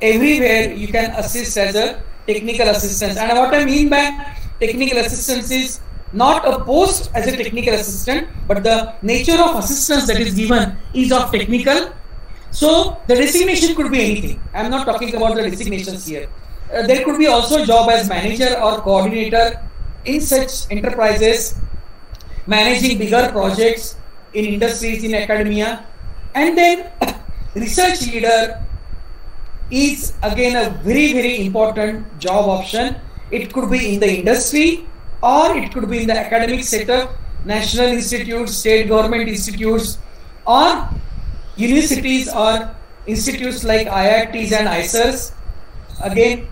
Everywhere you can assist as a technical assistance. And what I mean by technical assistance is not a post as a technical assistant, but the nature of assistance that is given is of technical. So the designation could be anything. I am not talking about the designations here. There could be also job as manager or coordinator in such enterprises, managing bigger projects in industries, in academia. And then research leader is again a very, very important job option. It could be in the industry or it could be in the academic sector, national institutes, state government institutes, or universities or institutes like IITs and ISERs. Again,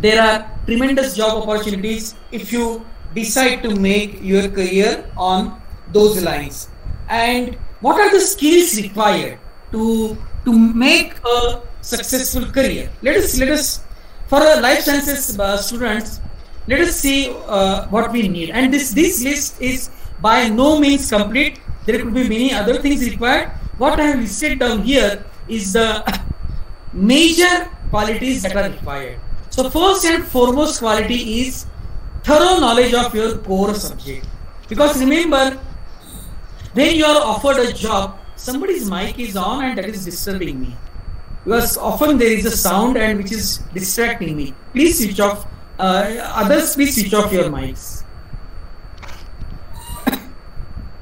there are tremendous job opportunities if you decide to make your career on those lines. And what are the skills required to make a successful career? Let us for a life sciences students, let us see what we need. And this list is by no means complete. There could be many other things required. What I have listed down here is the major qualities that are required. So first and foremost quality is thorough knowledge of your core subject, because remember, when you are offered a job, somebody's mic is on and that is disturbing me, because often there is a sound and which is distracting me. Please switch off. Others, please switch off your mics.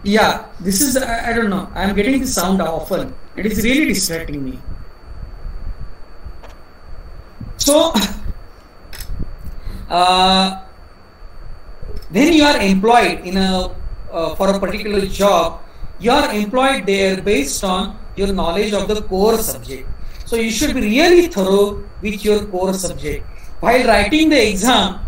Yeah, this is I don't know. I am getting this sound often. It is really distracting me. So when you are employed in for a particular job, you are employed there based on your knowledge of the core subject. So you should be really thorough with your core subject. While writing the exam,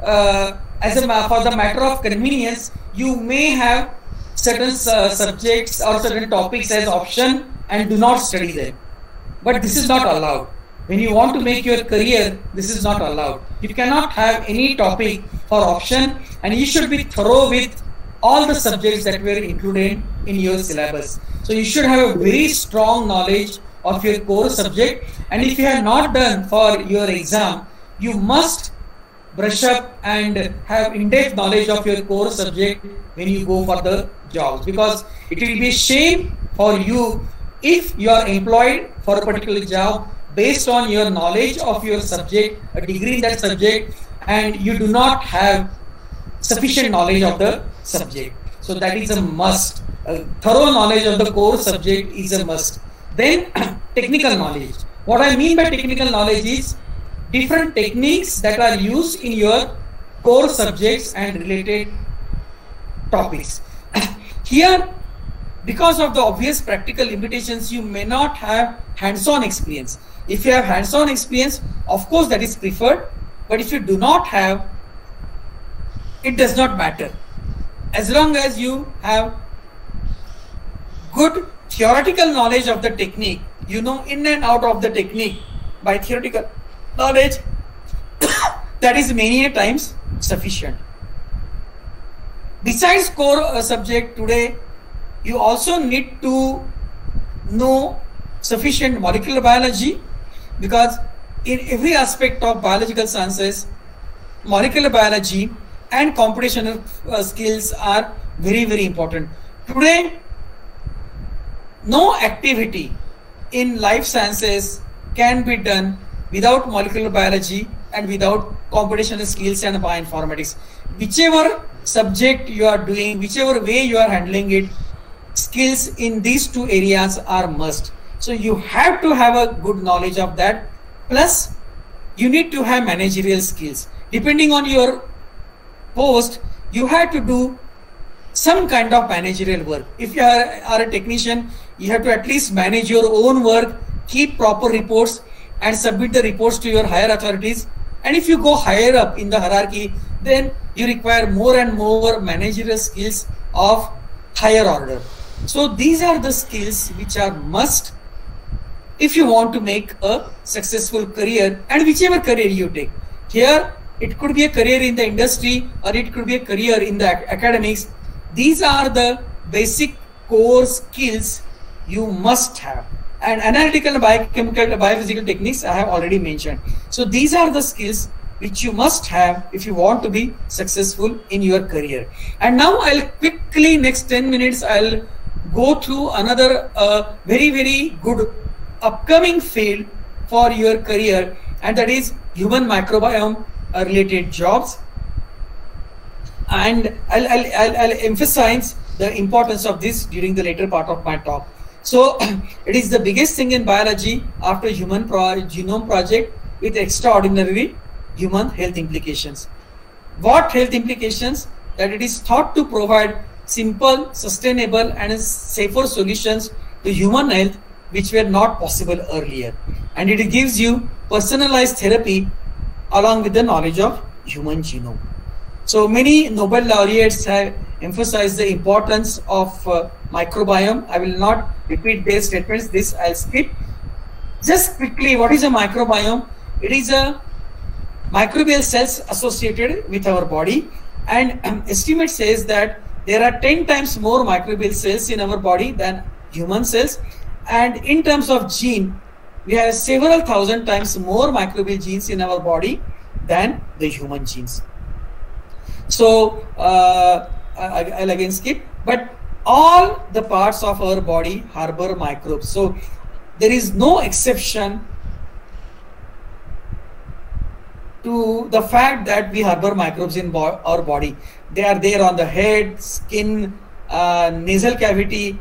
for the matter of convenience, you may have certain subjects or certain topics as option and do not study them. But this is not allowed. When you want to make your career, this is not allowed. You cannot have any topic for option, and you should be thorough with all the subjects that were included in your syllabus. So you should have a very strong knowledge of your core subject. And if you have not done for your exam, you must brush up and have in-depth knowledge of your core subject when you go for the jobs, because it will be a shame for you if you are employed for a particular job based on your knowledge of your subject, a degree in that subject, and you do not have sufficient knowledge of the subject. So that is a must. Thorough knowledge of the core subject is a must. Then technical knowledge. What I mean by technical knowledge is different techniques that are used in your core subjects and related topics. Here, because of the obvious practical limitations, you may not have hands-on experience. If you have hands-on experience, of course that is preferred, but if you do not have, it does not matter. As long as you have good theoretical knowledge of the technique, you know in and out of the technique by theoretical knowledge, that is many a times sufficient. Besides core subject, today you also need to know sufficient molecular biology, because in every aspect of biological sciences, molecular biology and computational skills are very, very important. Today, no activity in life sciences can be done without molecular biology and without computational skills and bioinformatics. Whichever subject you are doing, whichever way you are handling it, skills in these two areas are must. So you have to have a good knowledge of that. Plus, you need to have managerial skills. Depending on your post, you have to do some kind of managerial work. If you are a technician, you have to at least manage your own work, keep proper reports and submit the reports to your higher authorities. And if you go higher up in the hierarchy, then you require more and more managerial skills of higher order. So these are the skills which are must if you want to make a successful career, and whichever career you take. Here it could be a career in the industry or it could be a career in the academics. These are the basic core skills you must have. And analytical and biochemical and biophysical techniques I have already mentioned. So these are the skills which you must have if you want to be successful in your career. And now I'll quickly, next 10 minutes, I'll go through another very, very good upcoming field for your career, and that is human microbiome related jobs. And I'll emphasize the importance of this during the later part of my talk. So it is the biggest thing in biology after Human Genome Project, with extraordinary human health implications. What health implications? That it is thought to provide simple, sustainable and safer solutions to human health which were not possible earlier. And it gives you personalized therapy along with the knowledge of human genome. So many Nobel laureates have emphasized the importance of microbiome. I will not repeat their statements. This I'll skip. Just quickly, what is a microbiome? It is a microbial cells associated with our body, and estimate says that there are 10 times more microbial cells in our body than human cells, and in terms of gene, we have several thousand times more microbial genes in our body than the human genes. So I'll again skip, but all the parts of our body harbor microbes. So there is no exception to the fact that we harbor microbes in our body. They are there on the head, skin, nasal cavity,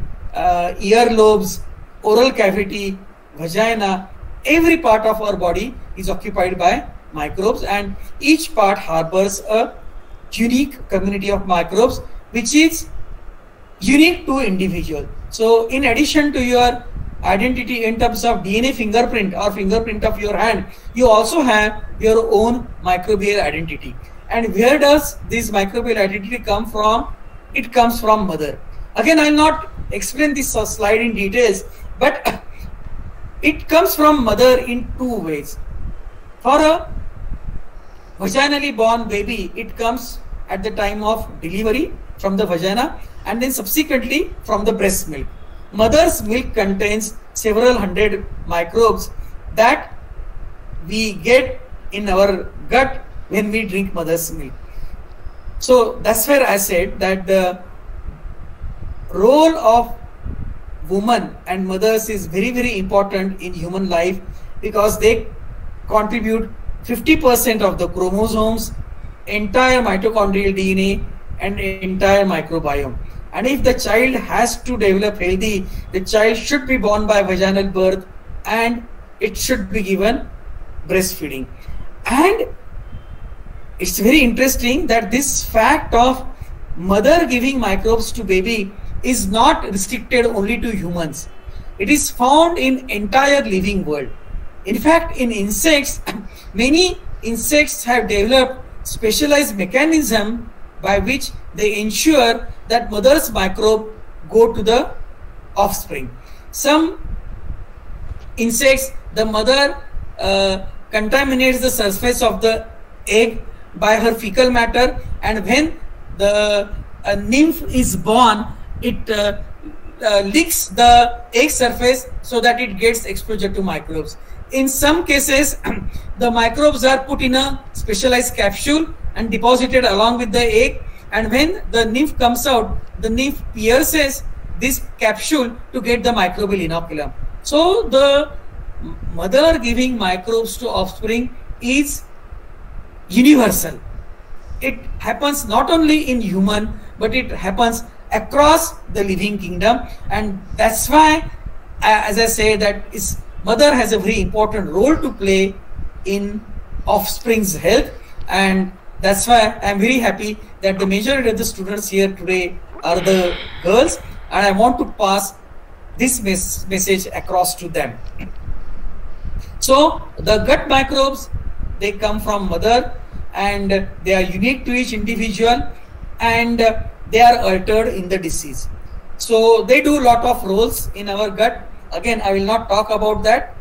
ear lobes, oral cavity, vagina. Every part of our body is occupied by microbes, and each part harbors a unique community of microbes which is unique to individual. So in addition to your identity in terms of DNA fingerprint or fingerprint of your hand, you also have your own microbial identity. And where does this microbial identity come from? It comes from mother. Again, I'll not explain this slide in details, but it comes from mother in two ways. For a vaginally born baby, it comes at the time of delivery from the vagina, and then subsequently from the breast milk. Mother's milk contains several hundred microbes that we get in our gut when we drink mother's milk. So that's where I said that the role of women and mothers is very, very important in human life, because they contribute 50% of the chromosomes, entire mitochondrial DNA and entire microbiome. And if the child has to develop healthy, the child should be born by vaginal birth and it should be given breastfeeding. And it's very interesting that this fact of mother giving microbes to baby is not restricted only to humans. It is found in entire living world. In fact, in insects, many insects have developed specialized mechanism by which they ensure that mother's microbe go to the offspring. Some insects, the mother contaminates the surface of the egg by her fecal matter, and when the nymph is born, it licks the egg surface so that it gets exposure to microbes. In some cases, the microbes are put in a specialized capsule and deposited along with the egg, and when the nymph comes out, the nymph pierces this capsule to get the microbial inoculum. So the mother giving microbes to offspring is universal. It happens not only in human, but it happens across the living kingdom, and that's why, as I say, that is mother has a very important role to play in offspring's health. And that's why I'm very happy that the majority of the students here today are the girls, and I want to pass this message across to them. So the gut microbes, they come from mother, and they are unique to each individual, and they are altered in the disease. So they do lot of roles in our gut. Again, I will not talk about that,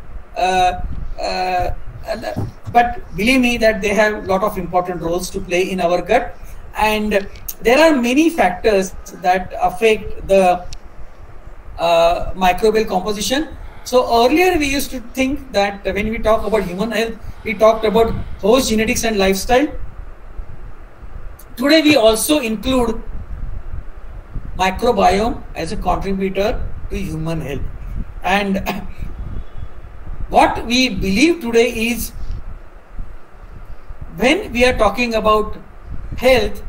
but believe me that they have lot of important roles to play in our gut. And there are many factors that affect the microbial composition. So earlier we used to think that when we talk about human health, we talked about host genetics and lifestyle. Today we also include microbiome as a contributor to human health. And what we believe today is, when we are talking about health,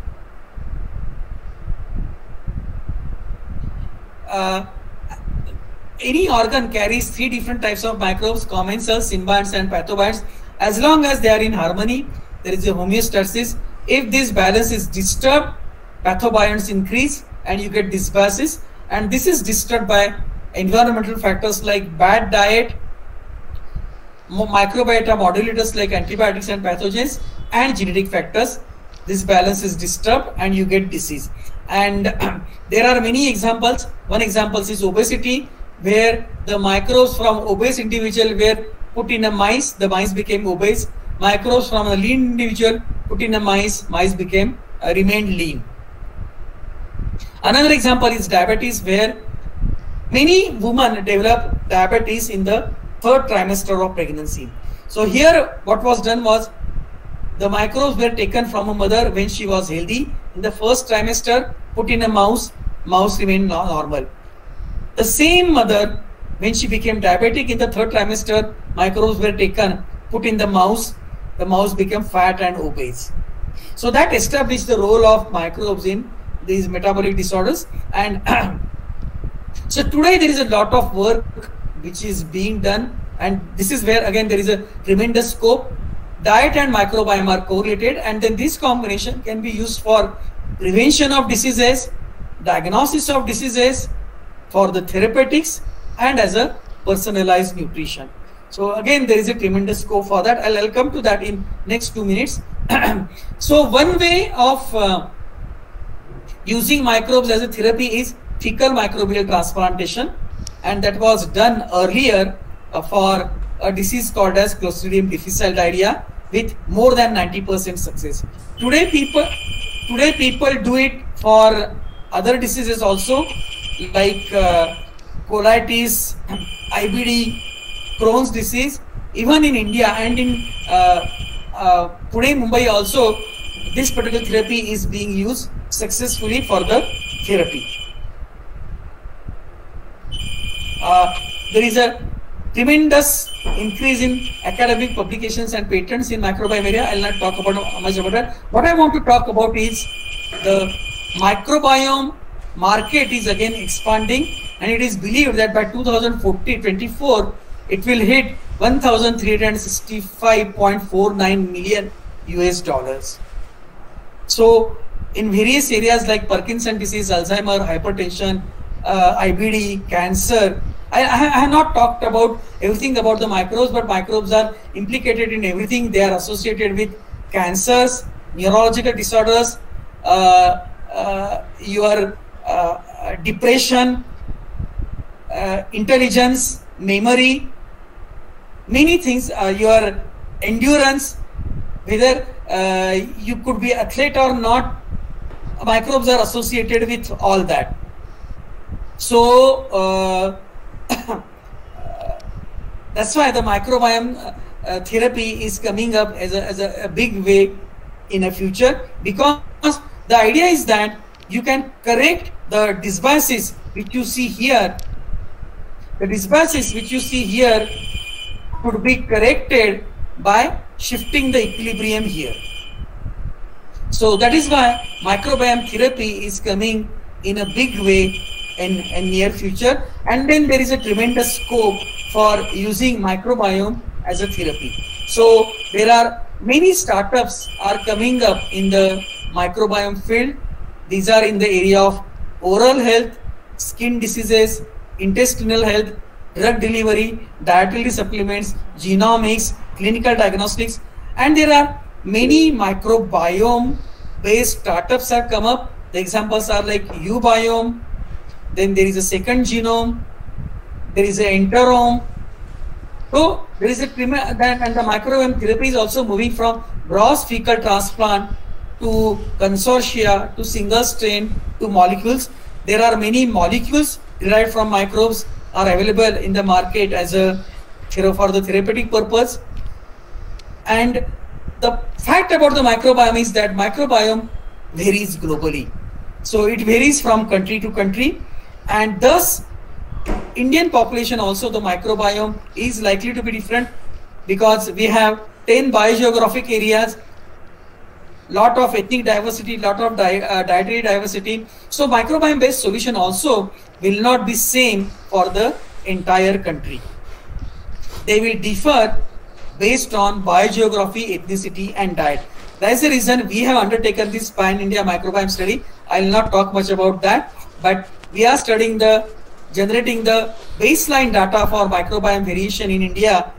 any organ carries 3 different types of microbes: commensals, symbionts and pathobionts. As long as they are in harmony, there is a homeostasis. If this balance is disturbed, pathobionts increase and you get dysbiosis, and this is disturbed by environmental factors like bad diet, microbiota modulators like antibiotics and pathogens, and genetic factors. This balance is disturbed and you get disease. And there are many examples. One example is obesity, where the microbes from obese individual were put in a mice, the mice became obese. Microbes from a lean individual put in a mice, mice became remained lean. Another example is diabetes, where many women develop diabetes in the 3rd trimester of pregnancy. So here what was done was, the microbes were taken from a mother when she was healthy in the 1st trimester, put in a mouse, mouse remained normal. The same mother, when she became diabetic in the 3rd trimester, microbes were taken, put in the mouse became fat and obese. So that established the role of microbes in these metabolic disorders. And so today there is a lot of work which is being done, and this is where again there is a tremendous scope. Diet and microbiome are correlated, and then this combination can be used for prevention of diseases, diagnosis of diseases, for the therapeutics, and as a personalized nutrition. So again there is a tremendous scope for that. I'll come to that in next 2 minutes. So one way of using microbes as a therapy is fecal microbial transplantation, and that was done earlier for a disease called as Clostridium difficile diarrhea with more than 90% success. Today people do it for other diseases also, like colitis, IBD, Crohn's disease. Even in India and in Pune, Mumbai also, this particular therapy is being used successfully for the therapy. There is a tremendous increase in academic publications and patents in microbiome area. I'll not talk about much about that. What I want to talk about is the microbiome market is again expanding, and it is believed that by 2024 it will hit $1,365.49 million. So in various areas like Parkinson's disease, Alzheimer, hypertension, IBD, cancer. I have not talked about everything about the microbes, but microbes are implicated in everything. They are associated with cancers, neurological disorders, your depression, intelligence, memory, many things. Your endurance, whether you could be athlete or not, microbes are associated with all that. So that's why the microbiome therapy is coming up as a big way in the future, because the idea is that you can correct the dysbiosis which you see here. The dysbiosis which you see here could be corrected by shifting the equilibrium here. So that is why microbiome therapy is coming in a big way in near future, and then there is a tremendous scope for using microbiome as a therapy. So there are many startups are coming up in the microbiome field. These are in the area of oral health, skin diseases, intestinal health, drug delivery, dietary supplements, genomics, clinical diagnostics, and there are many microbiome based startups have come up. The examples are like Ubiome, then there is a second genome, there is a enterome. So there is a and the microbiome therapy is also moving from gross fecal transplant to consortia to single strain to molecules. There are many molecules derived from microbes are available in the market as a for the therapeutic purpose. And the fact about the microbiome is that microbiome varies globally, so it varies from country to country, and thus Indian population also the microbiome is likely to be different, because we have 10 biogeographic areas, lot of ethnic diversity, lot of dietary diversity. So microbiome based solution also will not be same for the entire country. They will differ based on biogeography, ethnicity and diet. That is the reason we have undertaken this pan India microbiome study. I will not talk much about that, but we are studying the generating the baseline data for microbiome variation in India,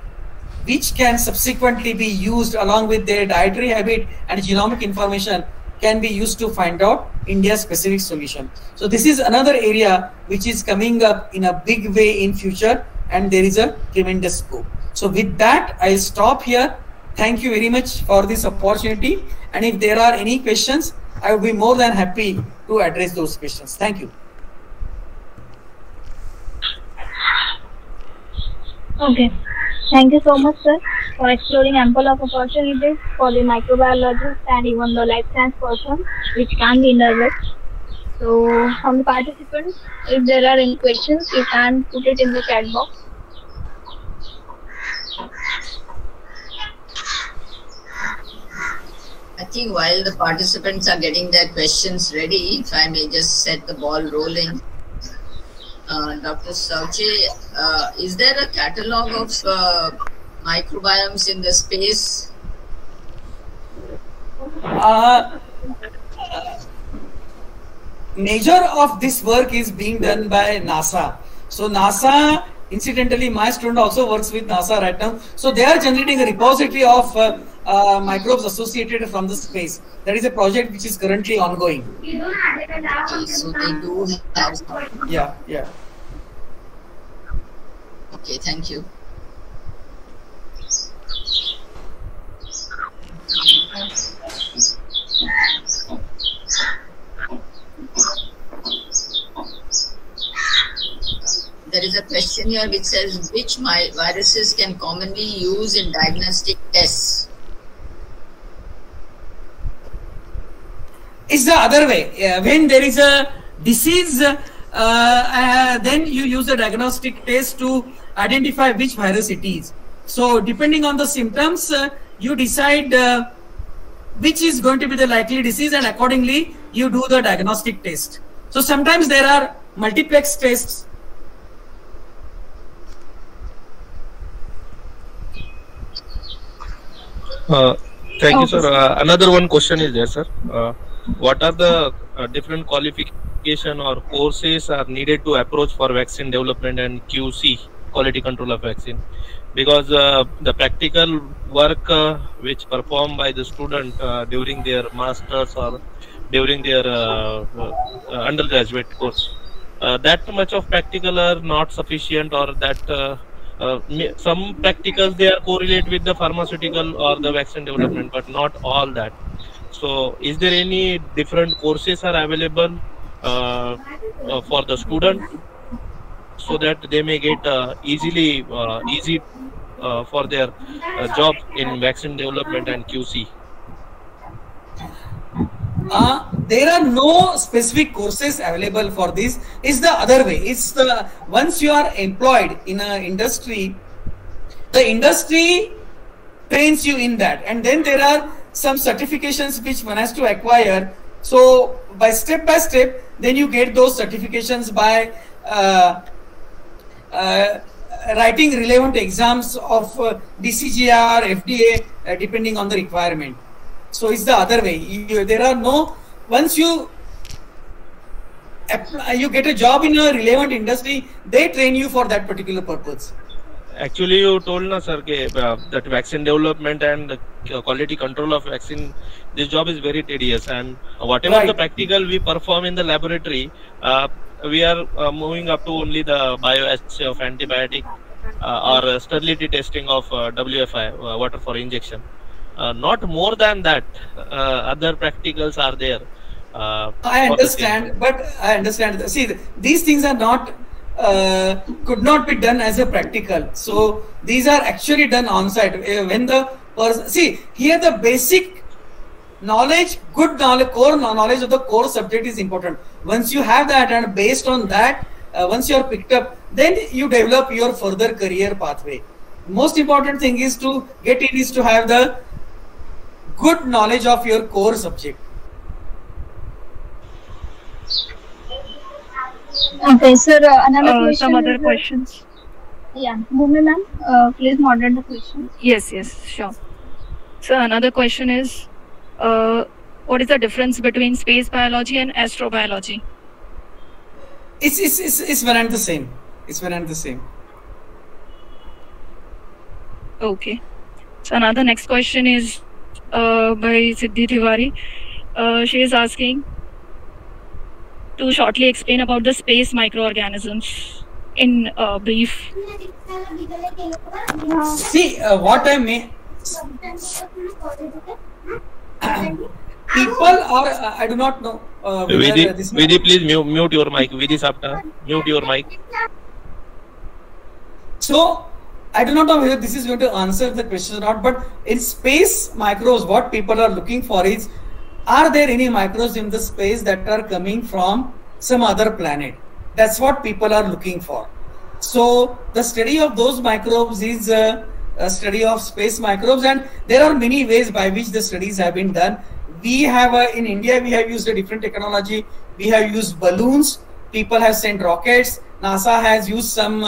which can subsequently be used along with their dietary habit and genomic information can be used to find out India specific solution. So this is another area which is coming up in a big way in future, and there is a tremendous scope. So with that, I'll stop here. Thank you very much for this opportunity, and if there are any questions, I would be more than happy to address those questions. Thank you. Okay. Thank you so much, sir, for exploring ample of opportunities for the microbiologists and even the life science person, which can be innovative. So, from the participants, if there are any questions, you can put it in the chat box. I think while the participants are getting their questions ready, if I may just set the ball rolling. Dr. Shouche, is there a catalog of microbiomes in the space? Major of this work is being done by NASA. So NASA, incidentally, my student also works with NASA right now. So they are generating a repository of microbes associated from the space. That is a project which is currently ongoing. So they do have. Yeah. Okay, thank you. There is a question here which says, which viruses can commonly use in diagnostic tests? It's the other way. When there is a disease, then you use a diagnostic test to identify which virus it is. So depending on the symptoms, you decide which is going to be the likely disease, and accordingly you do the diagnostic test. So sometimes there are multiplex tests. Thank you, sir. Another one question is there, sir. What are the different qualification or courses are needed to approach for vaccine development and QC, quality control of vaccine? Because the practical work which performed by the student during their masters or during their undergraduate course, that much of practical are not sufficient, or that some practicals they are correlate with the pharmaceutical or the vaccine development, but not all that. So is there any different courses are available for the student, so that they may get easy for their job in vaccine development and QC? There are no specific courses available for this. It's the other way. It's the, once you are employed in an industry, the industry trains you in that, and then there are some certifications which one has to acquire. So by step, then you get those certifications by writing relevant exams of DCGI or FDA, depending on the requirement. So it's the other way. There are no, once you apply, you get a job in a relevant industry, they train you for that particular purpose. Actually, you told na sir that vaccine development and the quality control of vaccine, this job is very tedious, and whatever right. The practical we perform in the laboratory, we are moving up to only the bioassay of antibiotic or sterility testing of WFI, water for injection. Not more than that. Other practicals are there. I understand, but I understand. See, these things are not could not be done as a practical. So these are actually done on site when the person. See, here the basic knowledge, good knowledge, core knowledge of the core subject is important. Once you have that, and based on that, once you are picked up, then you develop your further career pathway. Most important thing is to get in is to have the good knowledge of your core subject. Okay, sir. Another question. Some other questions. Yeah, Bhumi ma'am, please moderate the question. Yes, yes, sure. So another question is, what is the difference between space biology and astrobiology? It's one and the same. It's one and the same. Okay. So another next question is by Siddhi Tiwari. She is asking to shortly explain about the space microorganisms in brief. See, what I mean, people are I do not know. Vidhi, please mute your mic. Vidhi Sapta, mute your mic. So I do not know whether this is going to answer the question or not, but in space microbes, what people are looking for is, are there any microbes in the space that are coming from some other planet? That's what people are looking for. So the study of those microbes is a study of space microbes, and there are many ways by which the studies have been done. We have in India, we have used a different technology. We have used balloons. People have sent rockets. NASA has used some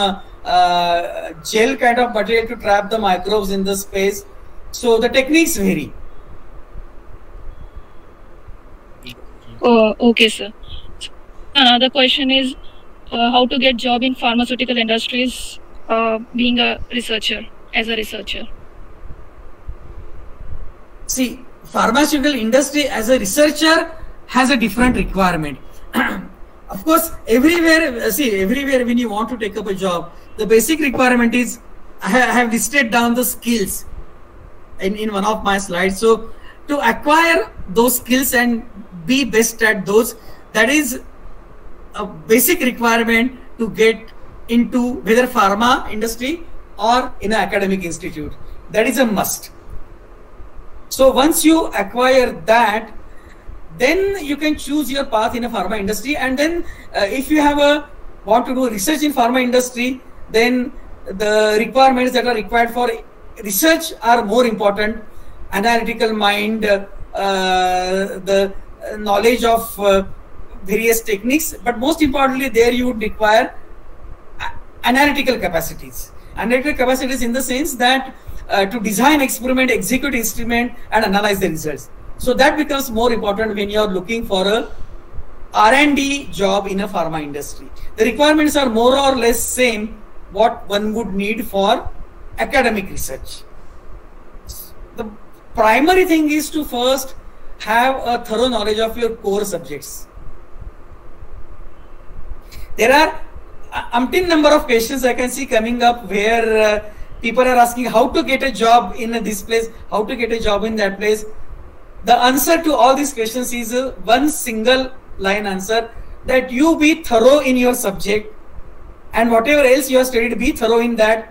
gel kind of material to trap the microbes in the space. So the techniques vary. Okay, sir. Another question is how to get job in pharmaceutical industries, being a researcher, as a researcher. See, pharmaceutical industry as a researcher has a different requirement. Of course, everywhere, see, everywhere when you want to take up a job, the basic requirement is, I have listed down the skills in one of my slides. So to acquire those skills and be best at those, that is a basic requirement to get into whether pharma industry or in an academic institute. That is a must. So once you acquire that, then you can choose your path in a pharma industry, and then if you want to do research in pharma industry, then the requirements that are required for research are more important. Analytical mind, the knowledge of various techniques, but most importantly, there you would require analytical capacities. Analytical capacities in the sense that to design experiment, execute instrument, and analyze the results. So that becomes more important when you are looking for a R&D job in a pharma industry. The requirements are more or less same what one would need for academic research. The primary thing is to first have a thorough knowledge of your core subjects. There are umpteen number of questions I can see coming up where people are asking how to get a job in this place, how to get a job in that place. The answer to all these questions is one single line answer, that you be thorough in your subject, and whatever else you have studied, be thorough in that.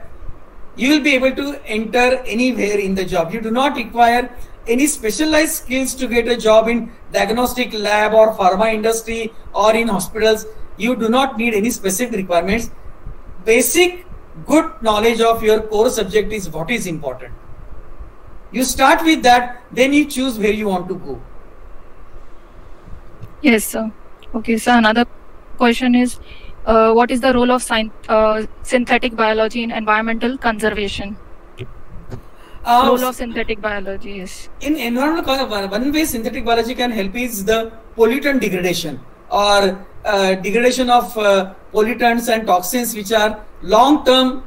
You will be able to enter anywhere in the job. You do not require any specialized skills to get a job in diagnostic lab or pharma industry or in hospitals. You do not need any specific requirements. Basic good knowledge of your core subject is what is important. You start with that, then you choose where you want to go. Yes, sir. Okay, so another question is, what is the role of synthetic biology in environmental conservation? Role of synthetic biology is in environmental. One way synthetic biology can help is the pollutant degradation or degradation of pollutants and toxins, which are long term,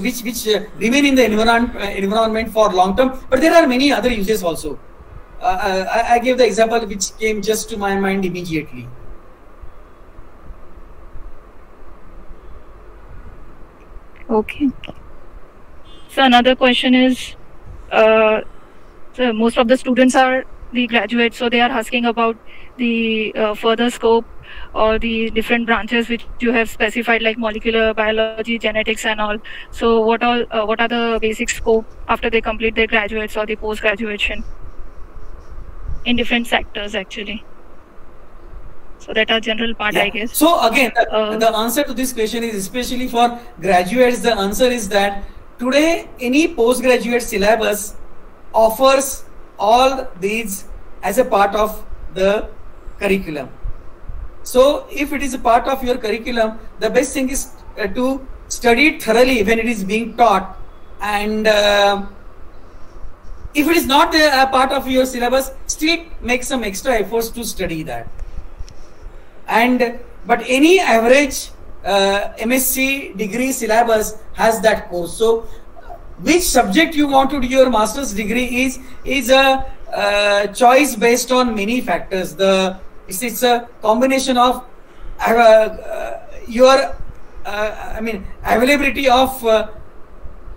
which remain in the environment for long term. But there are many other uses also. I gave the example which came just to my mind immediately. Okay. So another question is, so most of the students are the graduates, so they are asking about the further scope or the different branches which you have specified, like molecular biology, genetics, and all. So what are the basic scope after they complete their graduates or the post graduation in different sectors actually? So that are general part, yeah. I guess. So again, the answer to this question is, especially for graduates, the answer is that today any postgraduate syllabus offers all these as a part of the curriculum. So if it is a part of your curriculum, the best thing is to study it thoroughly when it is being taught. And if it is not a part of your syllabus, still make some extra efforts to study that. And but any average MSc degree syllabus has that course. So which subject you want to do your master's degree is a choice based on many factors. It's a combination of your availability of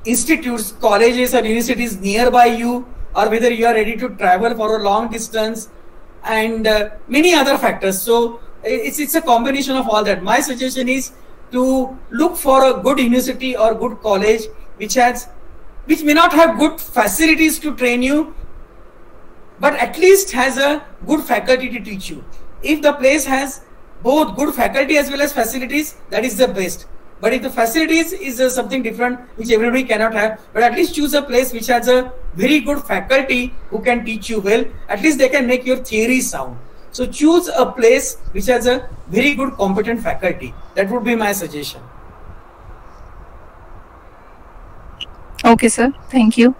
institutes, colleges or universities nearby you, or whether you are ready to travel for a long distance, and many other factors. So it's a combination of all that. My suggestion is to look for a good university or good college which may not have good facilities to train you, but at least has a good faculty to teach you. If the place has both good faculty as well as facilities, that is the best. But if the facilities is something different which everybody cannot have, but at least choose a place which has a very good faculty who can teach you well. At least they can make your theory sound. So choose a place which has a very good competent faculty. That would be my suggestion. Okay, sir. Thank you.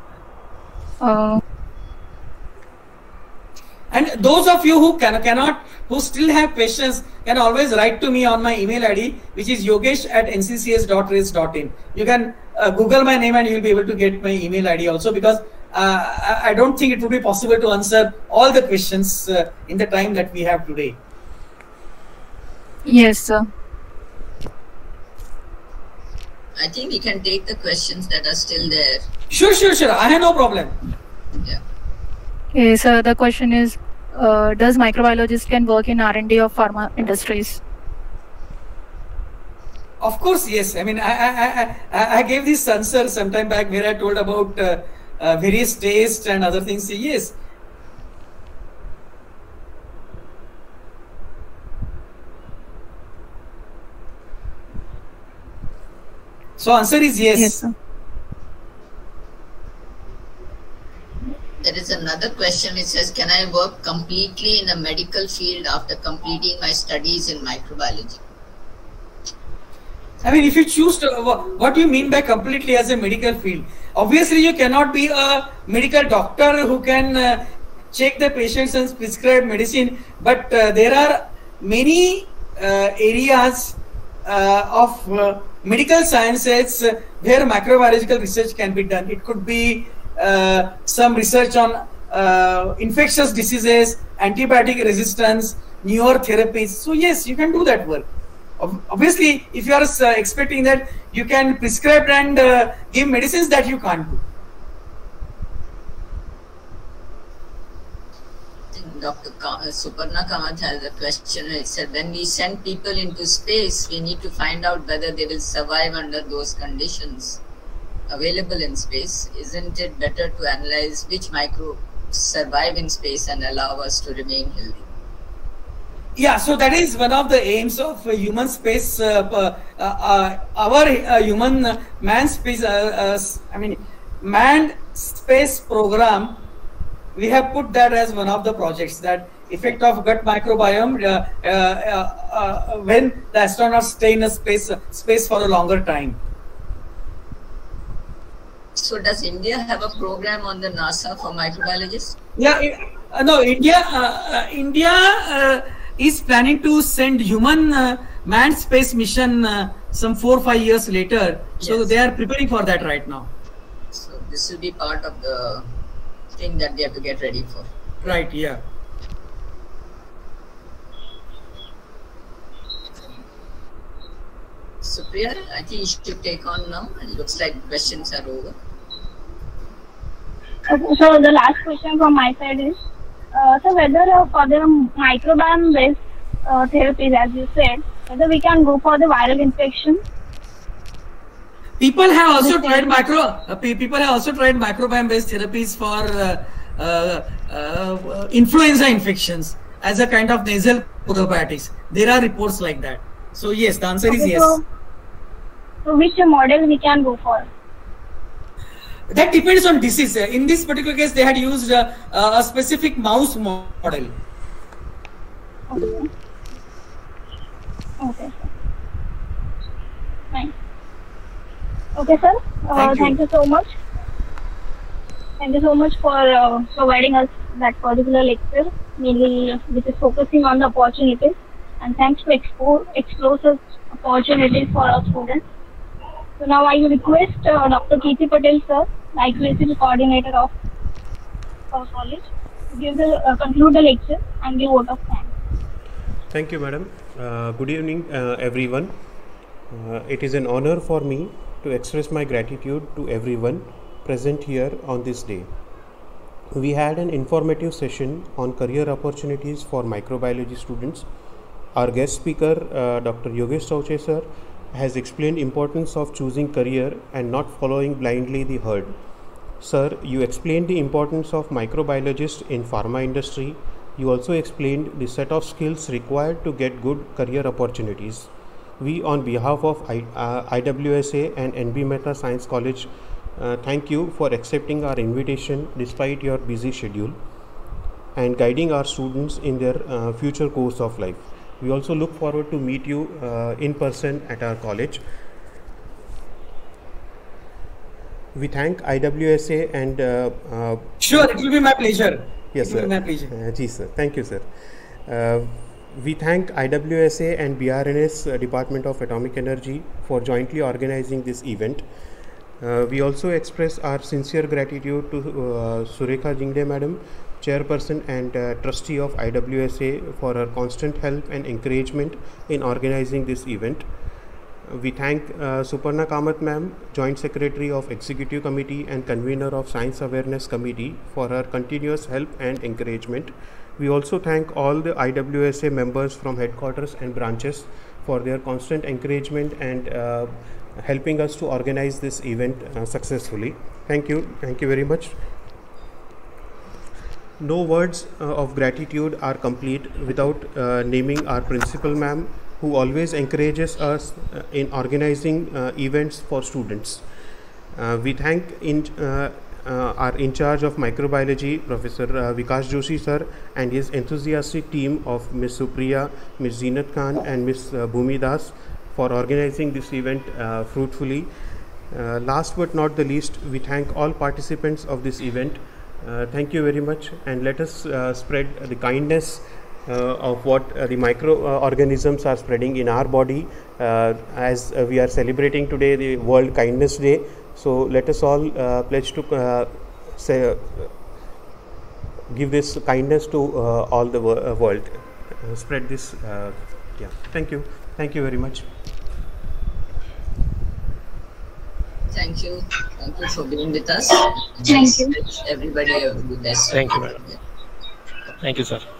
And those of you who who still have questions, can always write to me on my email ID, which is yogesh@nccs.race.in. You can Google my name and you will be able to get my email ID also, because I don't think it would be possible to answer all the questions in the time that we have today. Yes, sir. I think we can take the questions that are still there. Sure. I have no problem. Yeah. Okay, so the question is, does microbiologist can work in R&D of pharma industries? Of course, yes. I mean, I gave this answer sometime back where I told about various tastes and other things. So yes. So answer is yes. Yes, sir. There is another question which says, can I work completely in the medical field after completing my studies in microbiology? I mean, if you choose to, what do you mean by completely as a medical field? Obviously, you cannot be a medical doctor who can check the patients and prescribe medicine. But there are many areas of medical sciences where microbiological research can be done. It could be some research on infectious diseases, antibiotic resistance, newer therapies. So yes, you can do that work. Obviously, if you are expecting that you can prescribe and give medicines, that you can't do. Dr. Suparna Kamat has a question. It said, when we send people into space, we need to find out whether they will survive under those conditions available in space. Isn't it better to analyze which microbes survive in space and allow us to remain healthy? Yeah, so that is one of the aims of human space. Manned space program. We have put that as one of the projects, that effect of gut microbiome when the astronauts stay in a space for a longer time. So does India have a program on the NASA for microbiologists? Yeah, no, India is planning to send human manned space mission some 4 or 5 years later. Yes. So they are preparing for that right now. So this will be part of the thing that they have to get ready for. Right. Yeah. So Priya, I think you should take on now. It looks like questions are over. Okay, so the last question from my side is, so whether for the microbiome-based therapies, as you said, whether we can go for the viral infection. People have also tried microbiome-based therapies for influenza infections as a kind of nasal probiotics. There are reports like that. So yes, the answer is yes. So which model we can go for? That depends on disease. In this particular case, they had used a specific mouse model. Okay. Okay. Fine. Okay, sir. Thank you so much. Thank you so much for providing us that particular lecture, mainly which is focusing on the opportunities, and thanks to explore such opportunities for our students. So now I request Dr. Kirti Patel, sir, IQSC coordinator of our college, to give the conclude the lecture and give vote of thanks. Thank you, madam. Good evening, everyone. It is an honor for me to express my gratitude to everyone present here on this day. We had an informative session on career opportunities for microbiology students. Our guest speaker, Dr. Yogesh Shouche sir, has explained importance of choosing career and not following blindly the herd. Sir, you explained the importance of microbiologists in pharma industry. You also explained the set of skills required to get good career opportunities. We, on behalf of IWSA and N.B. Mehta Science College, thank you for accepting our invitation despite your busy schedule and guiding our students in their future course of life. We also look forward to meet you in person at our college. We thank IWSA and sure, it will be my pleasure. Yes, sir. My pleasure. Yes, sir. Thank you, sir. We thank IWSA and BRNS Department of Atomic Energy for jointly organizing this event. We also express our sincere gratitude to Surekha Zingde madam, chairperson and trustee of IWSA, for her constant help and encouragement in organizing this event. We thank Suparna Kamat ma'am, joint secretary of executive committee and convener of science awareness committee, for her continuous help and encouragement. We also thank all the IWSA members from headquarters and branches for their constant encouragement and helping us to organize this event successfully. Thank you. Thank you very much. No words of gratitude are complete without naming our principal ma'am, who always encourages us in organizing events for students. We thank our in charge of microbiology, Professor Vikas Joshi sir, and his enthusiastic team of Ms. Supriya, Ms. Zeenat Khan and Ms. Bhumi Das for organizing this event fruitfully. Last but not the least, we thank all participants of this event. Thank you very much, and let us spread the kindness of what the microorganisms are spreading in our body as we are celebrating today the World Kindness Day. So let us all pledge to give this kindness to all the world, spread this. Yeah, thank you very much. Thank you for being with us. Thank you. Everybody have a good day. Thank you, madam. Thank you, sir.